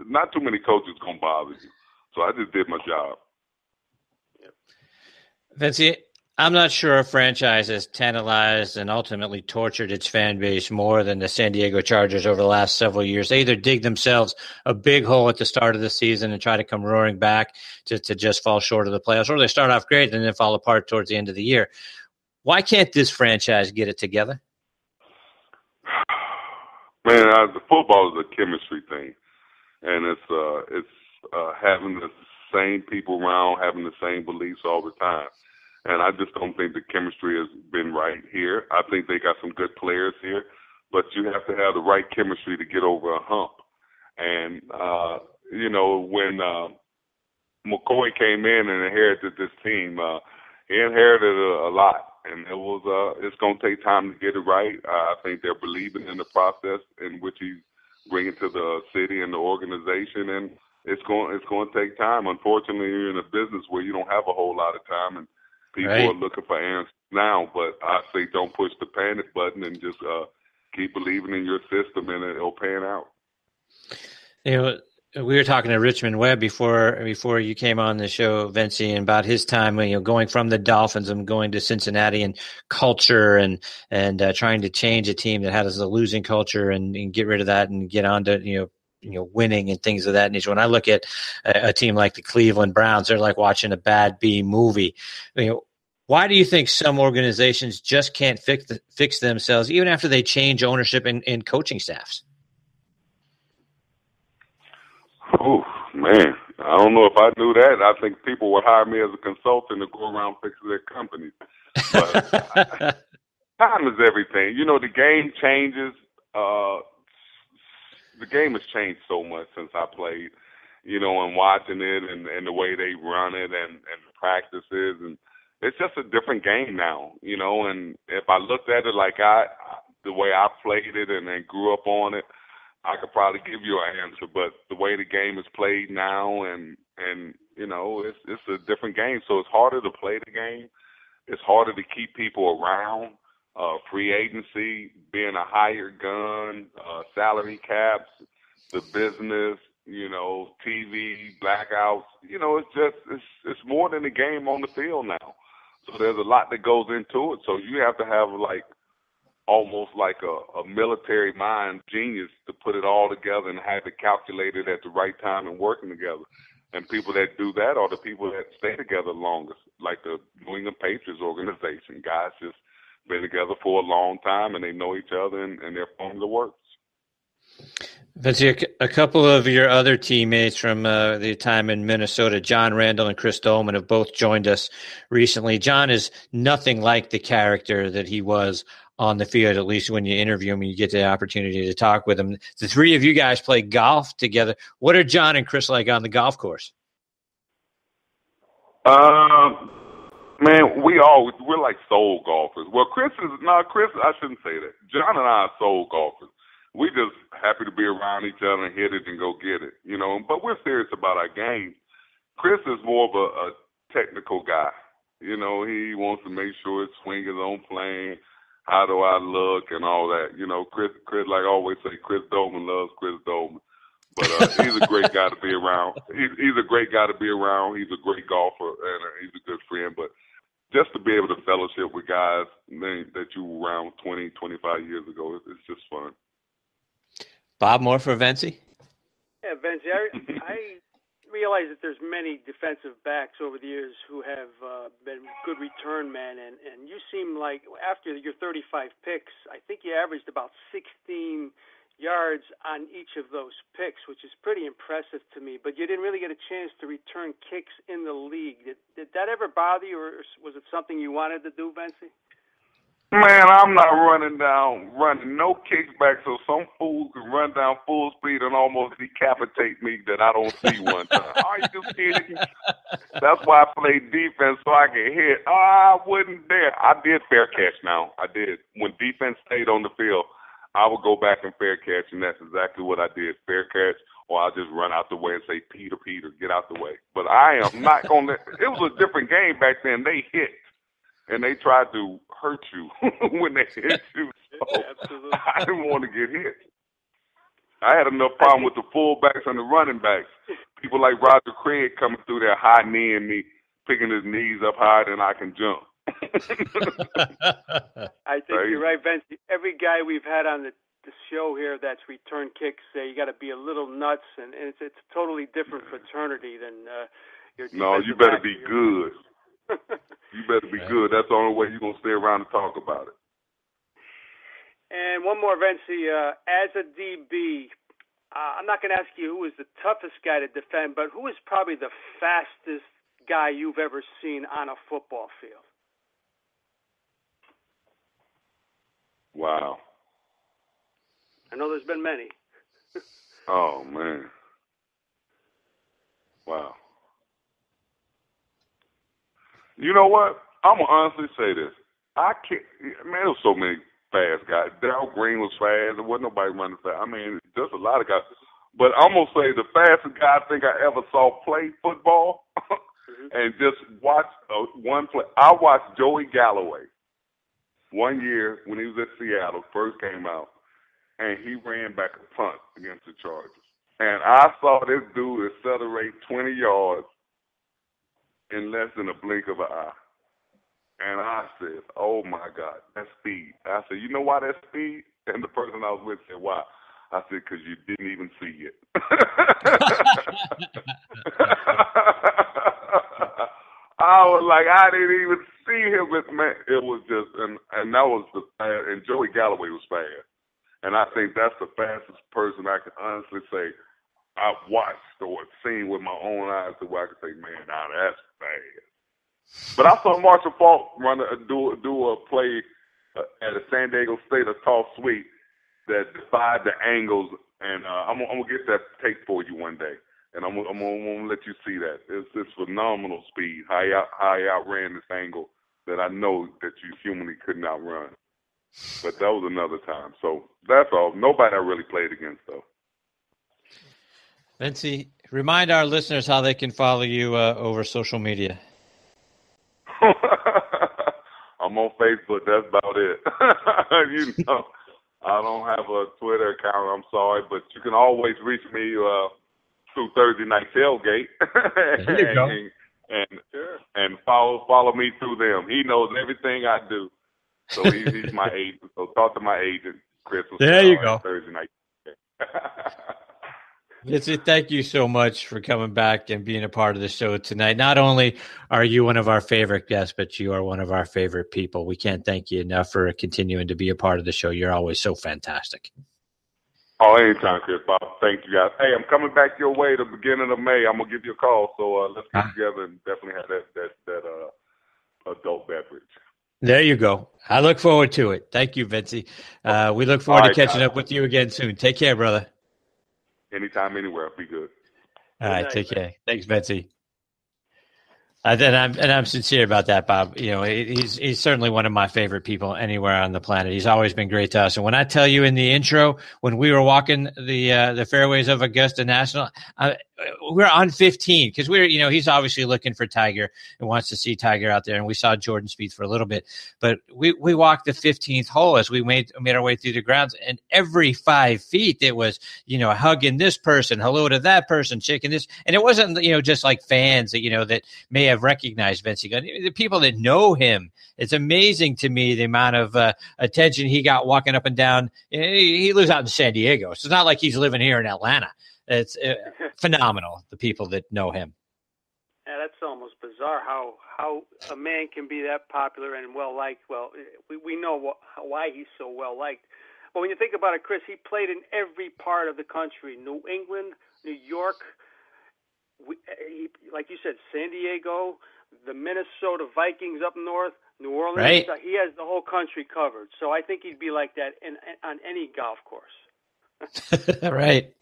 not too many coaches going to bother you. So I just did my job. Yep. Vencie, I'm not sure a franchise has tantalized and ultimately tortured its fan base more than the San Diego Chargers over the last several years. They either dig themselves a big hole at the start of the season and try to come roaring back to just fall short of the playoffs, or they start off great and then fall apart towards the end of the year. Why can't this franchise get it together? Man, the football is a chemistry thing, and it's having the same people around, having the same beliefs all the time. And I just don't think the chemistry has been right here. I think they got some good players here, but you have to have the right chemistry to get over a hump. And, you know, when McCoy came in and inherited this team, he inherited a lot. And it was it's going to take time to get it right. I think they're believing in the process in which he's bringing to the city and the organization. And it's going to take time. Unfortunately, you're in a business where you don't have a whole lot of time, and people right. are looking for answers now, but I say don't push the panic button and just keep believing in your system, and it'll pan out. You know, we were talking to Richmond Webb before you came on the show, Vencie, and about his time, you know, going from the Dolphins and going to Cincinnati, and culture and trying to change a team that had a losing culture and get rid of that and get on to, you know, winning and things of that nature. When I look at a team like the Cleveland Browns, they're like watching a bad B movie. You know, why do you think some organizations just can't fix themselves even after they change ownership and coaching staffs? Oh, man. I don't know if I knew that. I think people would hire me as a consultant to go around fixing their companies. But time is everything. You know, the game changes. The game has changed so much since I played, you know, and watching it and the way they run it and the practices. And it's just a different game now, you know. And if I looked at it like the way I played it and grew up on it, I could probably give you an answer. But the way the game is played now and you know, it's a different game. So it's harder to play the game. It's harder to keep people around. Free agency, being a hired gun, salary caps, the business, you know, TV, blackouts. You know, it's just it's more than a game on the field now. So there's a lot that goes into it. So you have to have like almost like a military mind genius to put it all together and have it calculated at the right time and working together. And people that do that are the people that stay together longest, like the New England Patriots organization. Guys just been together for a long time, and they know each other, and their formula works. Vencie, a couple of your other teammates from the time in Minnesota, John Randall and Chris Dolman, have both joined us recently. John is nothing like the character that he was on the field, at least when you interview him and you get the opportunity to talk with him. The three of you guys play golf together. What are John and Chris like on the golf course? Man, we're like soul golfers. Well, I shouldn't say that. John and I are soul golfers. We just happy to be around each other and hit it and go get it, you know. But we're serious about our game. Chris is more of a technical guy. You know, he wants to make sure his swing is on plane. How do I look and all that? You know, Chris, like I always say, Chris Dolman loves Chris Dolman. But he's a great guy to be around. He's a great guy to be around. He's a great golfer, and he's a good friend. But just to be able to fellowship with guys that you were around 20, 25 years ago, it's just fun. Bob, more for Vencie? Yeah, Vencie, I realize that there's many defensive backs over the years who have been good return men, and you seem like after your 35 picks, I think you averaged about 16 yards on each of those picks, which is pretty impressive to me, but you didn't really get a chance to return kicks in the league. Did that ever bother you, or was it something you wanted to do, Vencie? Man, I'm not running no kickback so some fool can run down full speed and almost decapitate me that I don't see one time. Are you kidding? That's why I play defense, so I can hit. Oh, I wouldn't dare. I did fair catch now. I did. When defense stayed on the field, I would go back and fair catch, and that's exactly what I did, fair catch, or I'll just run out the way and say, Peter, Peter, get out the way. But I am not going to – it was a different game back then. They hit. And they tried to hurt you when they hit you. So yeah, I didn't want to get hit. I had enough problem with the fullbacks and the running backs. People like Roger Craig coming through there high kneeing me, picking his knees up higher than I can jump. I think you're right, Vencie. Every guy we've had on the show here that's return kicks, you got to be a little nuts, and it's a totally different fraternity than your defensive back. No, you better be good. You better be good. That's the only way you're going to stay around and talk about it. And one more, Vencie. As a DB, I'm not going to ask you who was the toughest guy to defend, but who is probably the fastest guy you've ever seen on a football field? Wow. I know there's been many. Oh, man. Wow. You know what? I'm going to honestly say this. I can't – man, there's so many fast guys. Darryl Green was fast. There wasn't nobody running fast. I mean, there's a lot of guys. But I'm going to say the fastest guy I think I ever saw play football and just watch one play. I watched Joey Galloway one year when he was at Seattle, first came out, and he ran back a punt against the Chargers. And I saw this dude accelerate 20 yards in less than a blink of an eye. And I said, oh, my God, that's speed. I said, you know why that's speed? And the person I was with said, why? I said, because you didn't even see it. I was like, I didn't even see him. It was just, and that was the fast, and Joey Galloway was fast. And I think that's the fastest person I can honestly say I've watched or seen with my own eyes to where I could say, man, now that's fast. But I saw Marshall Faulk do a play at a San Diego State, a tall sweep that defied the angles. And I'm going to get that tape for you one day. And I'm going to let you see that. It's phenomenal speed, how he outran this angle that I know that you humanly could not run. But that was another time. So that's all. Nobody I really played against, though. Vencie, remind our listeners how they can follow you over social media. I'm on Facebook. That's about it. You know, I don't have a Twitter account. I'm sorry, but you can always reach me through Thursday Night Tailgate. There you go. And follow me through them. He knows everything I do, so he's my agent. So talk to my agent, Chris. There you go. Thursday Night Tailgate. Vince, thank you so much for coming back and being a part of the show tonight. Not only are you one of our favorite guests, but you are one of our favorite people. We can't thank you enough for continuing to be a part of the show. You're always so fantastic. Oh, anytime, Chris. Bob, thank you guys. Hey, I'm coming back your way the beginning of May. I'm going to give you a call. So let's get together and definitely have that adult beverage. There you go. I look forward to it. Thank you, Vince. We look forward to catching up with you again soon. Take care, brother. Anytime, anywhere. Be good. All right. Take care. Thanks, Vencie. And I'm sincere about that, Bob. You know, he's certainly one of my favorite people anywhere on the planet. He's always been great to us. And when I tell you in the intro, when we were walking the fairways of Augusta National, we're on 15 because he's obviously looking for Tiger and wants to see Tiger out there. And we saw Jordan Spieth for a little bit, but we walked the 15th hole as we made our way through the grounds. And every 5 feet, it was hugging this person, hello to that person, shaking this, and it wasn't just like fans that that may have recognized Vencie Glenn, the people that know him. It's amazing to me the amount of attention he got walking up and down. He lives out in San Diego, so it's not like he's living here in Atlanta. It's phenomenal, the people that know him. Yeah, that's almost bizarre how a man can be that popular and well-liked. Well, we know why he's so well-liked. But when you think about it, Chris, he played in every part of the country, New England, New York, like you said, San Diego, the Minnesota Vikings up north, New Orleans. Right. He has the whole country covered. So I think he'd be like that on any golf course. Right.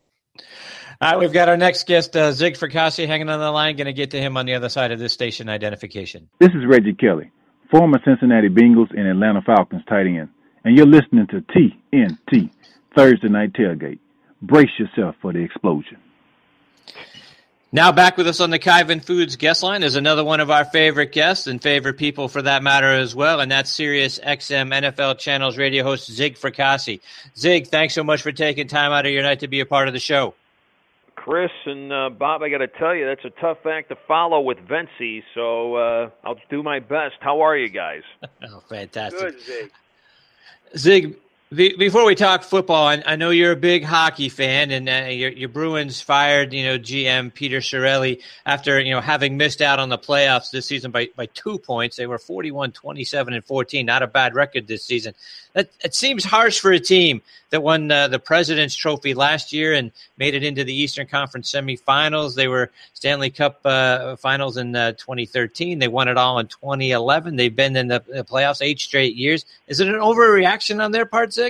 All right, we've got our next guest, Zig Fracassi, hanging on the line. Going to get to him on the other side of this station identification. This is Reggie Kelly, former Cincinnati Bengals and Atlanta Falcons tight end. And you're listening to TNT, Thursday Night Tailgate. Brace yourself for the explosion. Now back with us on the Kyvan Foods guest line is another one of our favorite guests and favorite people for that matter as well, and that's Sirius XM NFL Channels radio host Zig Fracassi. Zig, thanks so much for taking time out of your night to be a part of the show. Chris and Bob, I got to tell you, that's a tough act to follow with Vencie, so I'll do my best. How are you guys? Oh, fantastic. Good, Zig. Zig, before we talk football, I know you're a big hockey fan, and your Bruins fired, GM Peter Chiarelli after having missed out on the playoffs this season by 2 points. They were 41-27-14, not a bad record this season. That it seems harsh for a team that won the President's Trophy last year and made it into the Eastern Conference semifinals. They were Stanley Cup finals in 2013. They won it all in 2011. They've been in the playoffs 8 straight years. Is it an overreaction on their part, Zig?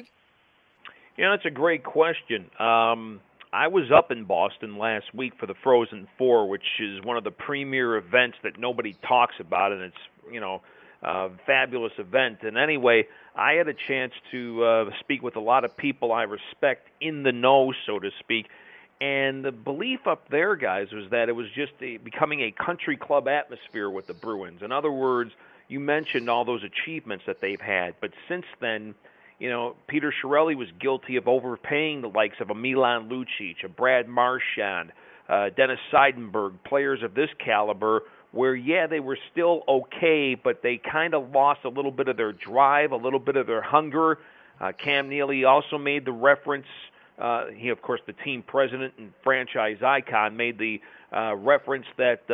Yeah, that's a great question. I was up in Boston last week for the Frozen Four, which is one of the premier events that nobody talks about, and it's, a fabulous event. And anyway, I had a chance to speak with a lot of people I respect in the know, so to speak. And the belief up there, guys, was that it was just becoming a country club atmosphere with the Bruins. In other words, you mentioned all those achievements that they've had, but since then, Peter Chiarelli was guilty of overpaying the likes of a Milan Lucic, a Brad Marchand, Dennis Seidenberg, players of this caliber, where, yeah, they were still okay, but they kind of lost a little bit of their drive, a little bit of their hunger. Cam Neely also made the reference. He, of course, the team president and franchise icon, made the reference that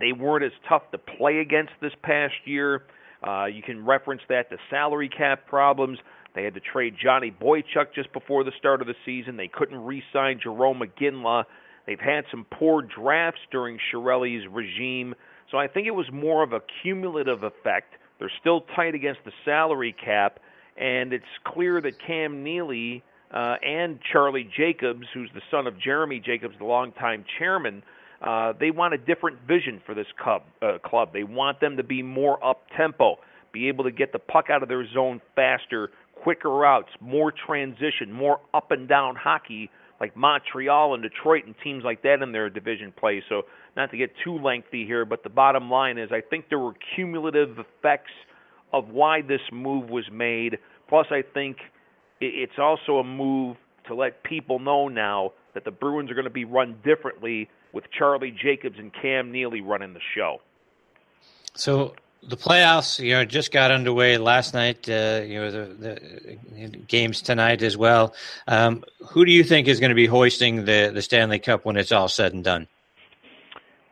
they weren't as tough to play against this past year. You can reference that to salary cap problems. They had to trade Johnny Boychuk just before the start of the season. They couldn't re-sign Jarome Iginla. They've had some poor drafts during Chiarelli's regime. So I think it was more of a cumulative effect. They're still tight against the salary cap, and it's clear that Cam Neely and Charlie Jacobs, who's the son of Jeremy Jacobs, the longtime chairman, they want a different vision for this club. They want them to be more up-tempo, be able to get the puck out of their zone faster, quicker routes, more transition, more up-and-down hockey, like Montreal and Detroit and teams like that in their division play. So not to get too lengthy here, but the bottom line is I think there were cumulative effects of why this move was made. Plus, I think it's also a move to let people know now that the Bruins are going to be run differently with Charlie Jacobs and Cam Neely running the show. So the playoffs, just got underway last night. The games tonight as well. Who do you think is going to be hoisting the Stanley Cup when it's all said and done?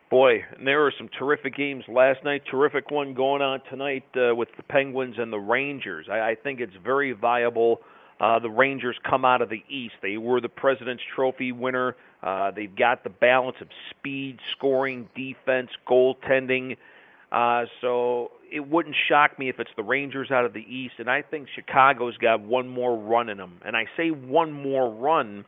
Boy, and there were some terrific games last night. Terrific one going on tonight with the Penguins and the Rangers. I think it's very viable. The Rangers come out of the East. They were the President's Trophy winner. They've got the balance of speed, scoring, defense, goaltending. So it wouldn't shock me if it's the Rangers out of the East, and I think Chicago's got one more run in them. And I say one more run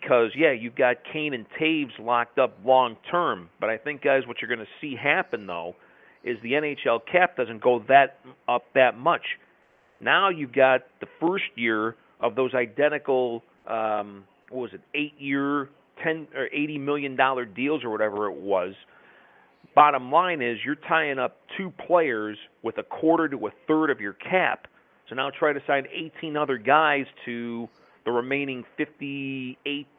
because, yeah, you've got Kane and Taves locked up long term. But I think, guys, what you're going to see happen, though, is the NHL cap doesn't go that up that much. Now you've got the first year of those identical, 8-year, $80 million deals or whatever it was. Bottom line is you're tying up two players with a quarter to a third of your cap. So now try to sign 18 other guys to the remaining $58,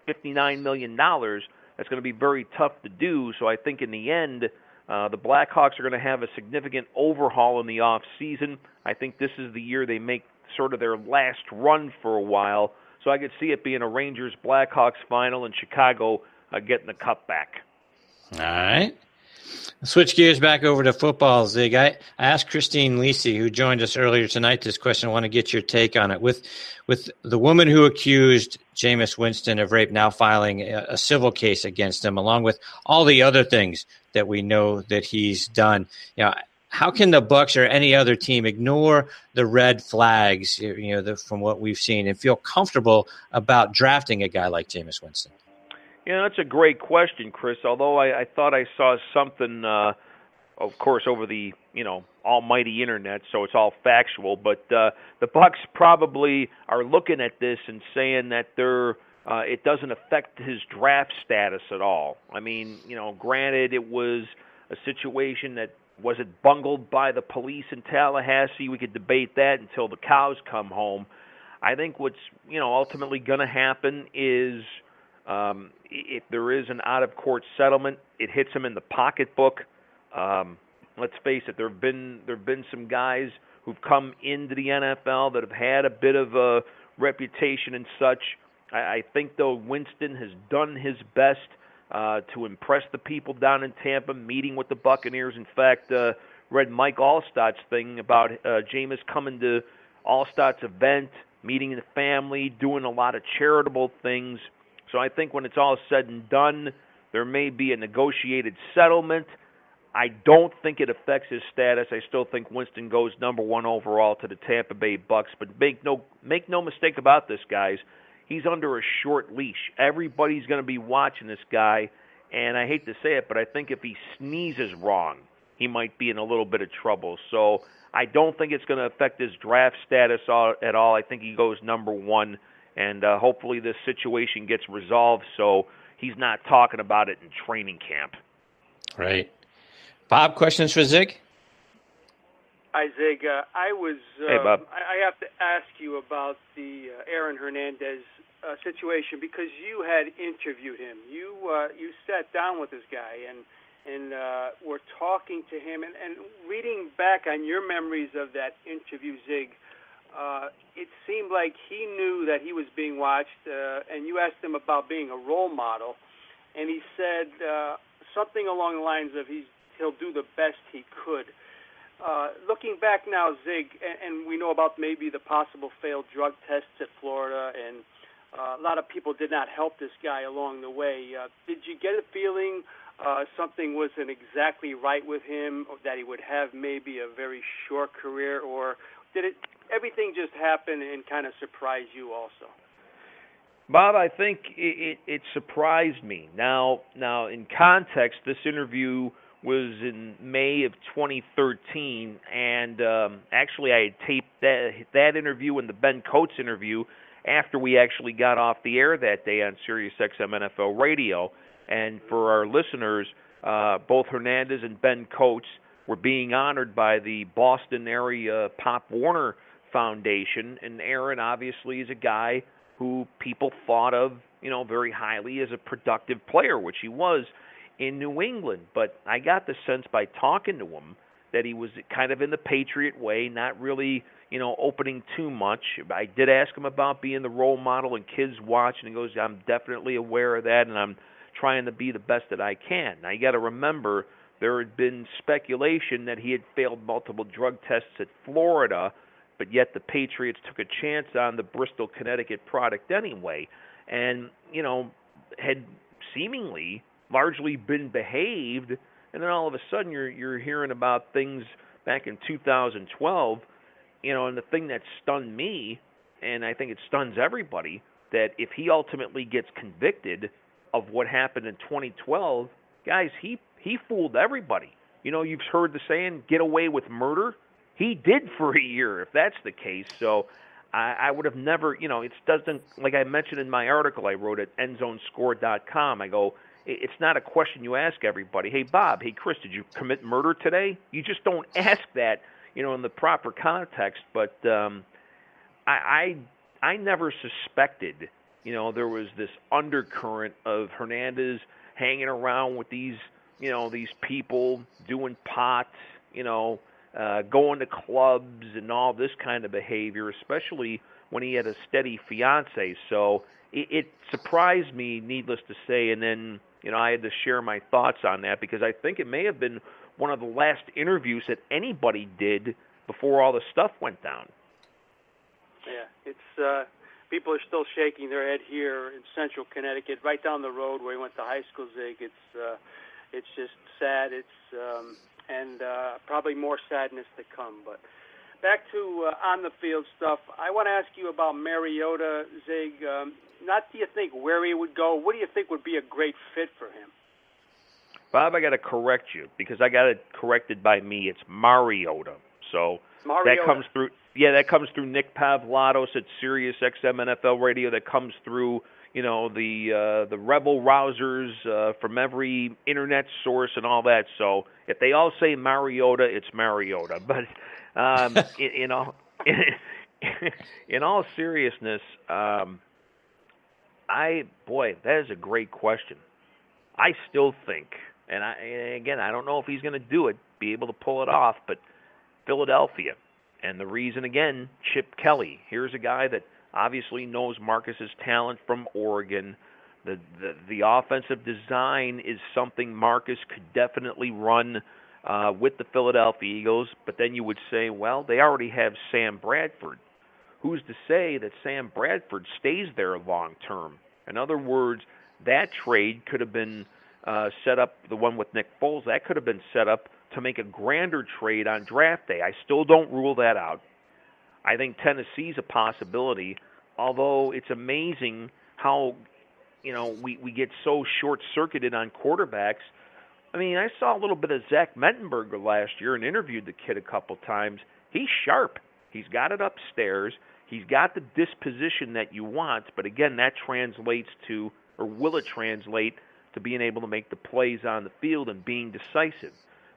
$59 million. That's going to be very tough to do. So I think in the end, the Blackhawks are going to have a significant overhaul in the offseason. I think this is the year they make sort of their last run for a while. So I could see it being a Rangers-Blackhawks final and Chicago getting the cup back. All right. Switch gears back over to football, Zig. I asked Christine Lisi, who joined us earlier tonight, this question. I want to get your take on it. With the woman who accused Jameis Winston of rape now filing a civil case against him, along with all the other things that we know that he's done, you know, how can the Bucs or any other team ignore the red flags, you know, from what we've seen, and feel comfortable about drafting a guy like Jameis Winston? Yeah, that's a great question, Chris, although I thought I saw something, of course, over the, you know, almighty Internet, so it's all factual. But the Bucs probably are looking at this and saying that it doesn't affect his draft status at all. I mean, you know, granted, it was a situation that wasn't bungled by the police in Tallahassee. We could debate that until the cows come home. I think what's, you know, ultimately going to happen is – if there is an out-of-court settlement, it hits him in the pocketbook. Let's face it, there have been some guys who've come into the NFL that have had a bit of a reputation and such. I think, though, Winston has done his best to impress the people down in Tampa, meeting with the Buccaneers. In fact, read Mike Allstott's thing about Jameis coming to Allstott's event, meeting the family, doing a lot of charitable things. So I think when it's all said and done, there may be a negotiated settlement. I don't think it affects his status. I still think Winston goes number one overall to the Tampa Bay Bucks. But make no mistake about this, guys. He's under a short leash. Everybody's going to be watching this guy. And I hate to say it, but I think if he sneezes wrong, he might be in a little bit of trouble. So I don't think it's going to affect his draft status at all. I think he goes number one. And hopefully this situation gets resolved so he's not talking about it in training camp. Right. Bob, questions for Zig? Hi, Zig. Hey, Bob. I have to ask you about the Aaron Hernandez situation because you had interviewed him. You sat down with this guy and were talking to him. And reading back on your memories of that interview, Zig, it seemed like he knew that he was being watched, and you asked him about being a role model, and he said something along the lines of he'll do the best he could. Looking back now, Zig, and we know about maybe the possible failed drug tests at Florida, and a lot of people did not help this guy along the way. Did you get a feeling something wasn't exactly right with him, or that he would have maybe a very short career, or did everything just happened and kind of surprised you also? Bob, I think it surprised me. Now, in context, this interview was in May of 2013, and actually I had taped that interview and the Ben Coates interview after we actually got off the air that day on Sirius XM NFL Radio. And for our listeners, both Hernandez and Ben Coates were being honored by the Boston area Pop Warner Foundation, and Aaron obviously is a guy who people thought of, you know, very highly as a productive player, which he was in New England. But I got the sense by talking to him that he was kind of in the Patriot way, not really, you know, opening too much. I did ask him about being the role model and kids watching, and he goes, I'm definitely aware of that, and I'm trying to be the best that I can. Now, you got to remember, there had been speculation that he had failed multiple drug tests at Florida, but yet the Patriots took a chance on the Bristol, Connecticut product anyway, and, you know, had seemingly largely been behaved, and then all of a sudden you're hearing about things back in 2012, you know, and the thing that stunned me, and I think it stuns everybody, that if he ultimately gets convicted of what happened in 2012, guys, he fooled everybody. You know, you've heard the saying, get away with murder. He did for a year, if that's the case. So I would have never, you know, it doesn't, like I mentioned in my article I wrote at endzonescore.com, I go, it's not a question you ask everybody. Hey, Bob, hey, Chris, did you commit murder today? You just don't ask that, you know, in the proper context. But I never suspected, you know, there was this undercurrent of Hernandez hanging around with these, you know, these people doing pot, you know, going to clubs and all this kind of behavior, especially when he had a steady fiance. So it surprised me, needless to say. And then, you know, I had to share my thoughts on that because I think it may have been one of the last interviews that anybody did before all the stuff went down. Yeah, it's people are still shaking their head here in Central Connecticut, right down the road where he went to high school, Zig. It's just sad. And probably more sadness to come. But back to on-the-field stuff, I want to ask you about Mariota, Zig. Not do you think where he would go, what do you think would be a great fit for him? Bob, I got to correct you because I got it corrected by me. It's Mariota. So Mariota. That comes through Nick Pavlatos at Sirius XM NFL Radio. That comes through, you know, the rebel rousers from every internet source and all that. So if they all say Mariota, it's Mariota. But in all seriousness, that is a great question. I still think, and again, I don't know if he's going to do it, be able to pull it off, but Philadelphia. And the reason, again, Chip Kelly. Here's a guy that obviously knows Marcus's talent from Oregon. The offensive design is something Marcus could definitely run with the Philadelphia Eagles. But then you would say, well, they already have Sam Bradford. Who's to say that Sam Bradford stays there long term? In other words, that trade could have been set up, the one with Nick Foles, that could have been set up to make a grander trade on draft day. I still don't rule that out. I think Tennessee's a possibility, although it's amazing how, you know, we get so short-circuited on quarterbacks. I mean, I saw a little bit of Zach Mettenberger last year and interviewed the kid a couple times. He's sharp. He's got it upstairs. He's got the disposition that you want, but again, that translates to, or will it translate to being able to make the plays on the field and being decisive.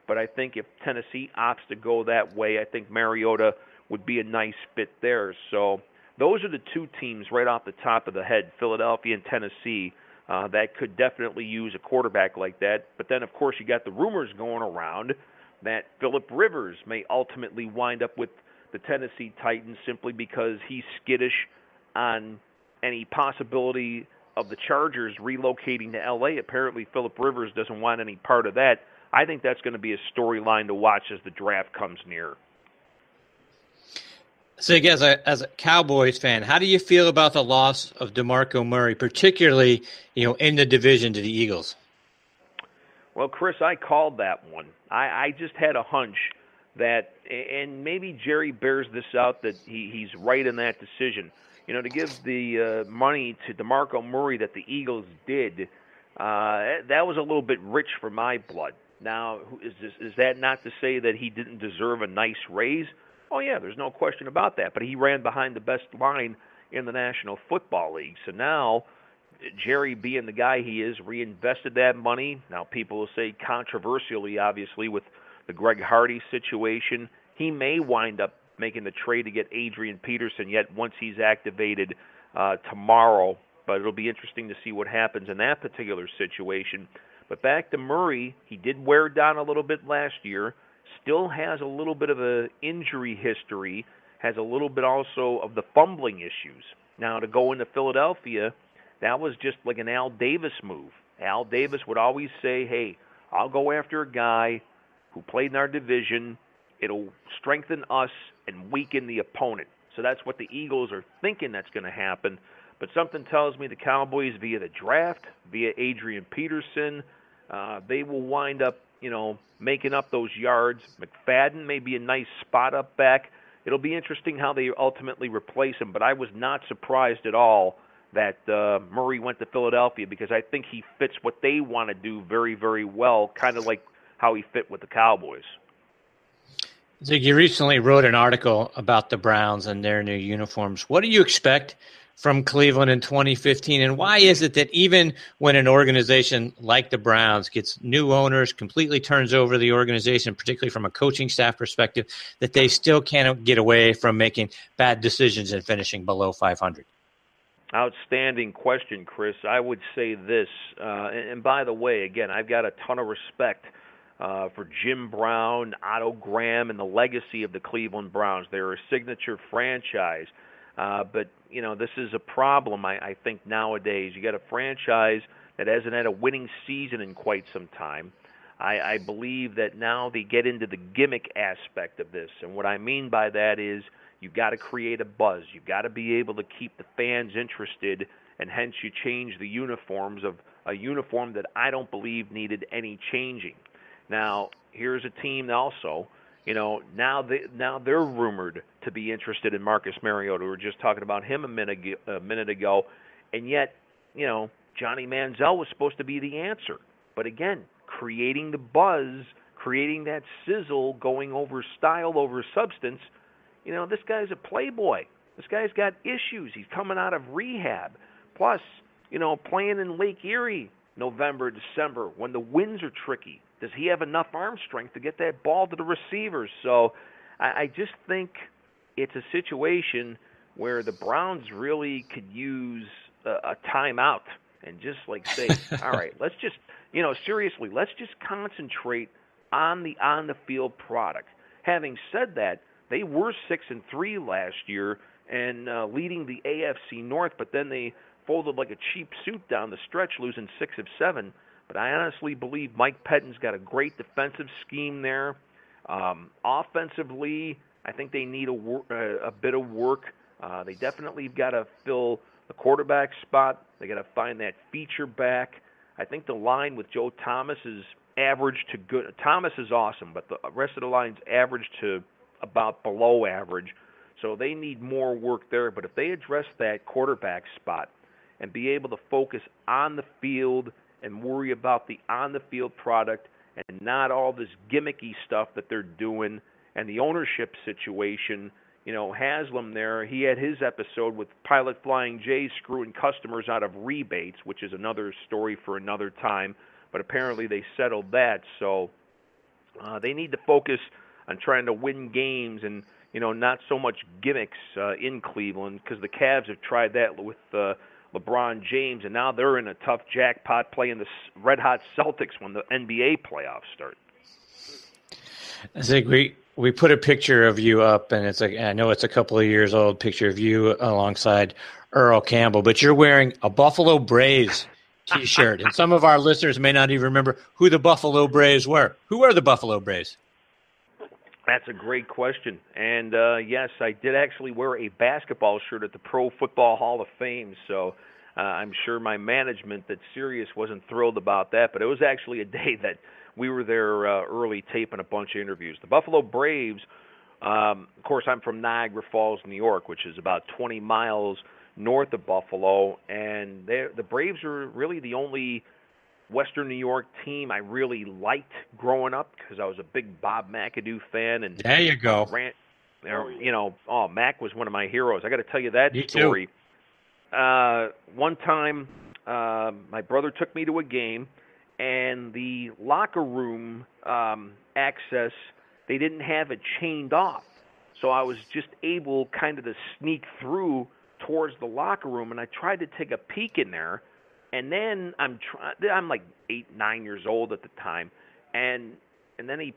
But I think if Tennessee opts to go that way, I think Mariota would be a nice fit there. So those are the two teams right off the top of the head, Philadelphia and Tennessee, that could definitely use a quarterback like that. But then, of course, you got the rumors going around that Phillip Rivers may ultimately wind up with the Tennessee Titans simply because he's skittish on any possibility of the Chargers relocating to L.A. Apparently, Phillip Rivers doesn't want any part of that. I think that's going to be a storyline to watch as the draft comes near. So, as a Cowboys fan, how do you feel about the loss of DeMarco Murray, particularly, you know, in the division to the Eagles? Well, Chris, I called that one. I just had a hunch that, and maybe Jerry bears this out, that he's right in that decision. You know, to give the money to DeMarco Murray that the Eagles did, that was a little bit rich for my blood. Now, is that not to say that he didn't deserve a nice raise? Oh, yeah, there's no question about that. But he ran behind the best line in the National Football League. So now, Jerry, being the guy he is, reinvested that money. Now, people will say controversially, obviously, with the Greg Hardy situation, he may wind up making the trade to get Adrian Peterson yet once he's activated tomorrow. But it'll be interesting to see what happens in that particular situation. But back to Murray, he did wear down a little bit last year. Still has a little bit of an injury history, has a little bit also of the fumbling issues. Now, to go into Philadelphia, that was just like an Al Davis move. Al Davis would always say, hey, I'll go after a guy who played in our division. It'll strengthen us and weaken the opponent. So that's what the Eagles are thinking that's going to happen. But something tells me the Cowboys, via the draft, via Adrian Peterson, they will wind up, you know, making up those yards. McFadden may be a nice spot up back. It'll be interesting how they ultimately replace him, but I was not surprised at all that Murray went to Philadelphia, because I think he fits what they want to do very, very well, kind of like how he fit with the Cowboys. Zig, you recently wrote an article about the Browns and their new uniforms. What do you expect from Cleveland in 2015, and why is it that even when an organization like the Browns gets new owners, completely turns over the organization, particularly from a coaching staff perspective, that they still can't get away from making bad decisions and finishing below 500? Outstanding question, Chris. I would say this, and by the way, again, I've got a ton of respect for Jim Brown, Otto Graham, and the legacy of the Cleveland Browns. They're a signature franchise. But, you know, this is a problem, I think, nowadays. You got a franchise that hasn't had a winning season in quite some time. I believe that now they get into the gimmick aspect of this. And what I mean by that is you've got to create a buzz. You've got to be able to keep the fans interested, and hence you change the uniforms of a uniform that I don't believe needed any changing. Now, here's a team also. You know, now they're rumored to be interested in Marcus Mariota. We were just talking about him a minute ago. And yet, you know, Johnny Manziel was supposed to be the answer. But again, creating the buzz, creating that sizzle, going over style over substance. You know, this guy's a playboy. This guy's got issues. He's coming out of rehab. Plus, you know, playing in Lake Erie November, December, when the winds are tricky. Does he have enough arm strength to get that ball to the receivers? So I just think it's a situation where the Browns really could use a timeout and just like say, all right, let's just, you know, seriously, let's just concentrate on the on-the-field product. Having said that, they were 6-3 last year and leading the AFC North, but then they folded like a cheap suit down the stretch, losing 6 of 7. But I honestly believe Mike Pettin's got a great defensive scheme there. Offensively, I think they need a bit of work. They definitely got to fill the quarterback spot. They got to find that feature back. I think the line with Joe Thomas is average to good. Thomas is awesome, but the rest of the line's average to about below average. So they need more work there. But if they address that quarterback spot and be able to focus on the field and worry about the on-the-field product and not all this gimmicky stuff that they're doing, and the ownership situation, you know, Haslam there, he had his episode with Pilot Flying J screwing customers out of rebates, which is another story for another time, but apparently they settled that. So they need to focus on trying to win games and, you know, not so much gimmicks in Cleveland, because the Cavs have tried that with LeBron James, and now they're in a tough jackpot playing the red-hot Celtics when the NBA playoffs start. I think we put a picture of you up, and it's I know it's a couple of years old, picture of you alongside Earl Campbell, but you're wearing a Buffalo Braves T-shirt, and some of our listeners may not even remember who the Buffalo Braves were. Who are the Buffalo Braves? That's a great question. And, yes, I did actually wear a basketball shirt at the Pro Football Hall of Fame, so I'm sure my management at Sirius wasn't thrilled about that, but it was actually a day that we were there early taping a bunch of interviews. The Buffalo Braves, of course, I'm from Niagara Falls, New York, which is about 20 miles north of Buffalo, and the Braves are really the only Western New York team I really liked growing up, because I was a big Bob McAdoo fan. And there you go. You know, Mac was one of my heroes. I got to tell you that story. One time, my brother took me to a game, and the locker room access, they didn't have it chained off. So I was just able kind of to sneak through towards the locker room, and I tried to take a peek in there. And then I'm like 8, 9 years old at the time, and then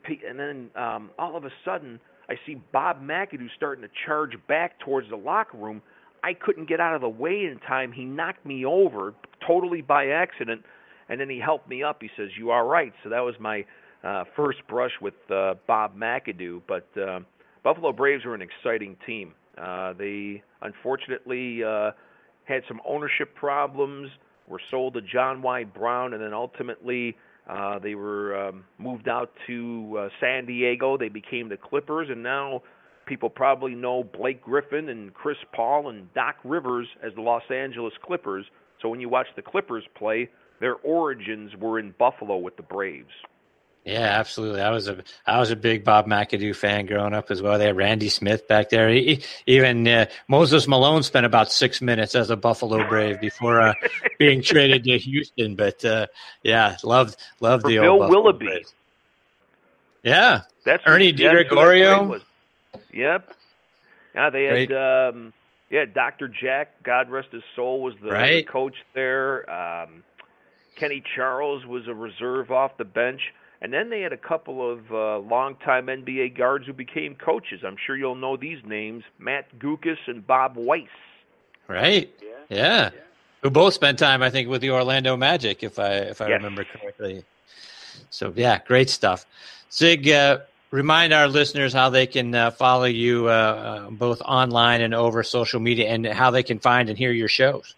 all of a sudden I see Bob McAdoo starting to charge back towards the locker room. I couldn't get out of the way in time. He knocked me over totally by accident, and then he helped me up. He says, "You all right?" So that was my first brush with Bob McAdoo. But Buffalo Braves are an exciting team. They unfortunately had some ownership problems. Were sold to John Y. Brown, and then ultimately they were moved out to San Diego. They became the Clippers, and now People probably know Blake Griffin and Chris Paul and Doc Rivers as the Los Angeles Clippers. So when you watch the Clippers play, their origins were in Buffalo with the Braves. Yeah, absolutely. I was a big Bob McAdoo fan growing up as well. They had Randy Smith back there. Even Moses Malone spent about 6 minutes as a Buffalo Brave before being traded to Houston. But yeah, loved the old Bill Willoughby. Braves. Yeah, that's Ernie DiGregorio. Yep. Yeah, they had Dr. Jack, God rest his soul, was the coach there. Kenny Charles was a reserve off the bench. And then they had a couple of longtime NBA guards who became coaches. I'm sure you'll know these names, Matt Gukas and Bob Weiss. Right. Yeah. Who both spent time, I think, with the Orlando Magic, if I remember correctly. So, yeah, great stuff. Zig, remind our listeners how they can follow you both online and over social media and how they can find and hear your shows.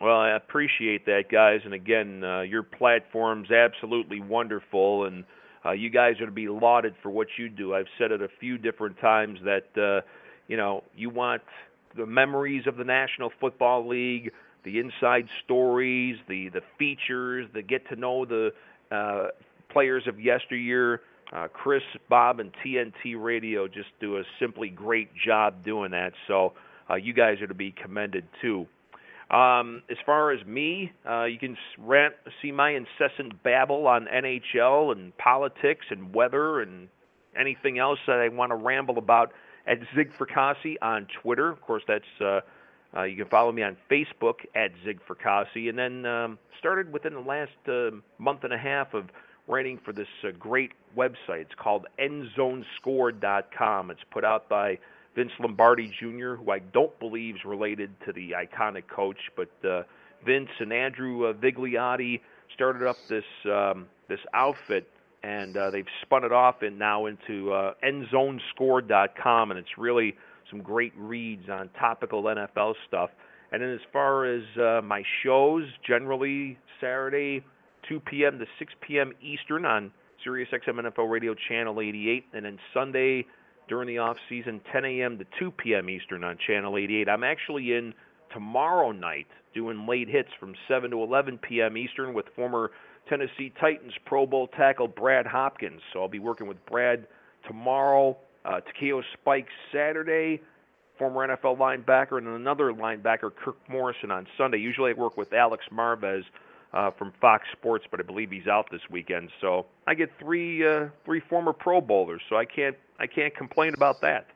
Well, I appreciate that, guys. And again, your platform's absolutely wonderful, and you guys are to be lauded for what you do. I've said it a few different times that, you want the memories of the National Football League, the inside stories, the features, the get to know the players of yesteryear. Chris, Bob, and TNT Radio just do a simply great job doing that. So you guys are to be commended, too. As far as me, you can see my incessant babble on NHL and politics and weather and anything else that I want to ramble about at Zig Fracassi on Twitter. Of course, that's you can follow me on Facebook at Zig Fracassi. And then started within the last month and a half of writing for this great website. It's called endzonescore.com. It's put out by Vince Lombardi Jr., who I don't believe is related to the iconic coach, but Vince and Andrew Vigliotti started up this outfit, and they've spun it off into endzonescore.com, and it's really some great reads on topical NFL stuff. And then as far as my shows, generally Saturday, 2 p.m. to 6 p.m. Eastern on Sirius XM NFL Radio Channel 88, and then Sunday during the off-season, 10 a.m. to 2 p.m. Eastern on Channel 88. I'm actually in tomorrow night doing late hits from 7 to 11 p.m. Eastern with former Tennessee Titans Pro Bowl tackle Brad Hopkins. So I'll be working with Brad tomorrow, Takeo Spike Saturday, former NFL linebacker, and another linebacker, Kirk Morrison, on Sunday. Usually I work with Alex Marvez from Fox Sports, but I believe he's out this weekend. So I get three former Pro Bowlers, so I can't complain about that.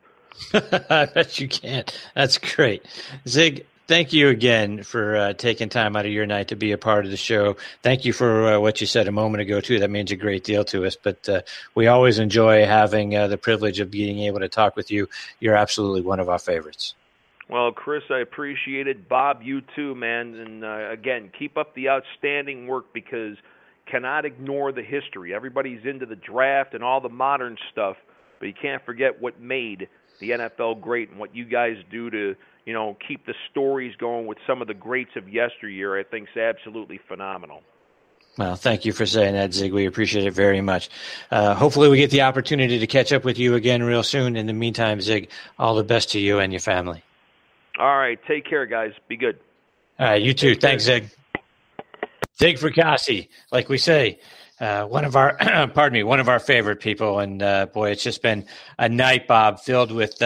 I bet you can't. That's great. Zig, thank you again for taking time out of your night to be a part of the show. Thank you for what you said a moment ago, too. That means a great deal to us. But we always enjoy having the privilege of being able to talk with you. You're absolutely one of our favorites. Well, Chris, I appreciate it. Bob, you too, man. And, again, keep up the outstanding work because cannot ignore the history. Everybody's into the draft and all the modern stuff. But you can't forget what made the NFL great and what you guys do to, keep the stories going with some of the greats of yesteryear. I think is absolutely phenomenal. Well, thank you for saying that, Zig. We appreciate it very much. Hopefully we get the opportunity to catch up with you again real soon. In the meantime, Zig, all the best to you and your family. All right. Take care, guys. Be good. All right. You too. Thanks, Zig. Zig Fracassi, like we say. One of our favorite people. And boy, it's just been a night, Bob, filled with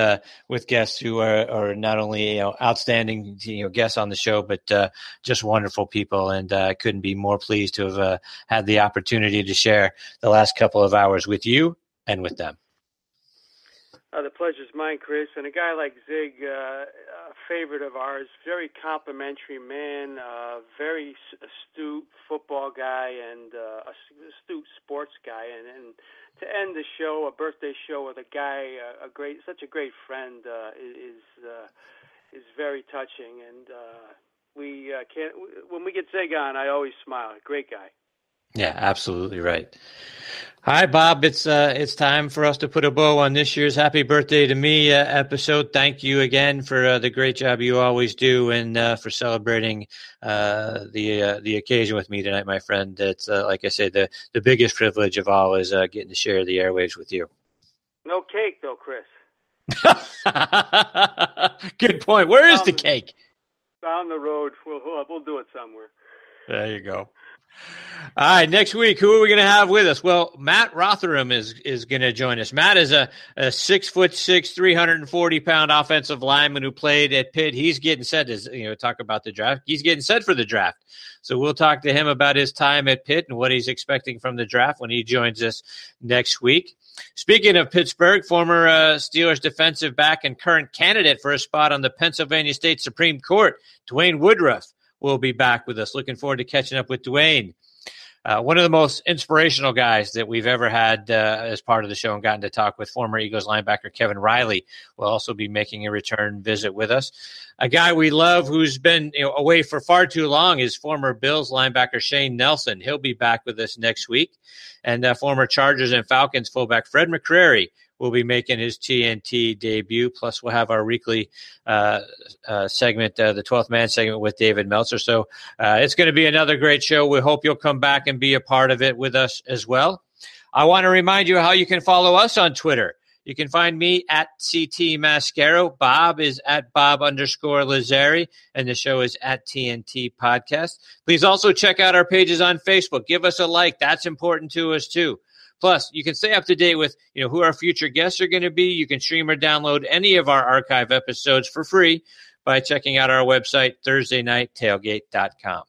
guests who are not only outstanding guests on the show, but just wonderful people. And I couldn't be more pleased to have had the opportunity to share the last couple of hours with you and with them. The pleasure's mine, Chris. And a guy like Zig, a favorite of ours, very complimentary man, very astute football guy and astute sports guy. And to end the show, a birthday show with a guy, such a great friend, is very touching. And when we get Zig on, I always smile. Great guy. Yeah, absolutely right. Hi, Bob. It's time for us to put a bow on this year's Happy Birthday to Me episode. Thank you again for the great job you always do and for celebrating the occasion with me tonight, my friend. It's, like I say, the biggest privilege of all is getting to share the airwaves with you. No cake, though, Chris. Good point. Where is the cake? Down the road. We'll do it somewhere. There you go. All right, next week, who are we going to have with us? Well, Matt Rotherham is going to join us. Matt is a 6'6", 340-pound offensive lineman who played at Pitt. He's getting set, talk about the draft. He's getting set for the draft. So we'll talk to him about his time at Pitt and what he's expecting from the draft when he joins us next week. Speaking of Pittsburgh, former Steelers defensive back and current candidate for a spot on the Pennsylvania State Supreme Court, Dwayne Woodruff, will be back with us. Looking forward to catching up with Dwayne. One of the most inspirational guys that we've ever had as part of the show and gotten to talk with, former Eagles linebacker Kevin Riley, will also be making a return visit with us. A guy we love who's been away for far too long is former Bills linebacker Shane Nelson. He'll be back with us next week. And former Chargers and Falcons fullback Fred McCrary will be making his TNT debut. Plus, we'll have our weekly segment, the 12th Man segment with David Meltzer. So it's going to be another great show. We hope you'll come back and be a part of it with us as well. I want to remind you how you can follow us on Twitter. You can find me at CT Mascaro. Bob is at Bob_Lazzari, and the show is at TNT Podcast. Please also check out our pages on Facebook. Give us a like. That's important to us, too. Plus, you can stay up to date with who our future guests are going to be. You can stream or download any of our archive episodes for free by checking out our website, ThursdayNightTailgate.com.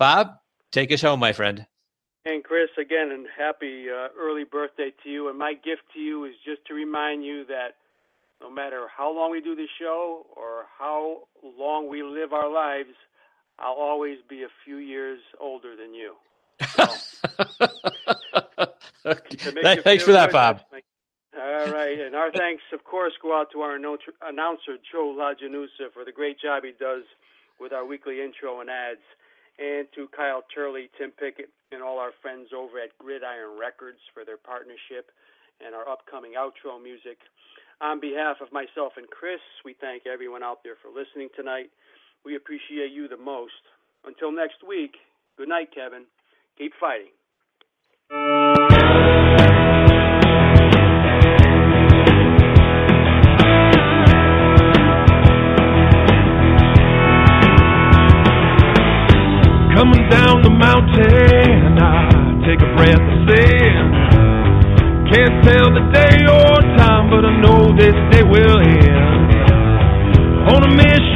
Bob, take us home, my friend. And Chris, again, and happy early birthday to you. And my gift to you is just to remind you that no matter how long we do the show or how long we live our lives, I'll always be a few years older than you. Thanks for that, Bob. All right, and our thanks, of course, go out to our announcer, Joe Lo Janusa, for the great job he does with our weekly intro and ads, and to Kyle Turley, Tim Pickett, and all our friends over at Gridiron Records for their partnership and our upcoming outro music. On behalf of myself and Chris, we thank everyone out there for listening tonight. We appreciate you the most. Until next week, good night, Kevin. Keep fighting. Coming down the mountain, I take a breath of sand. Can't tell the day or time, but I know this day will end. On a mission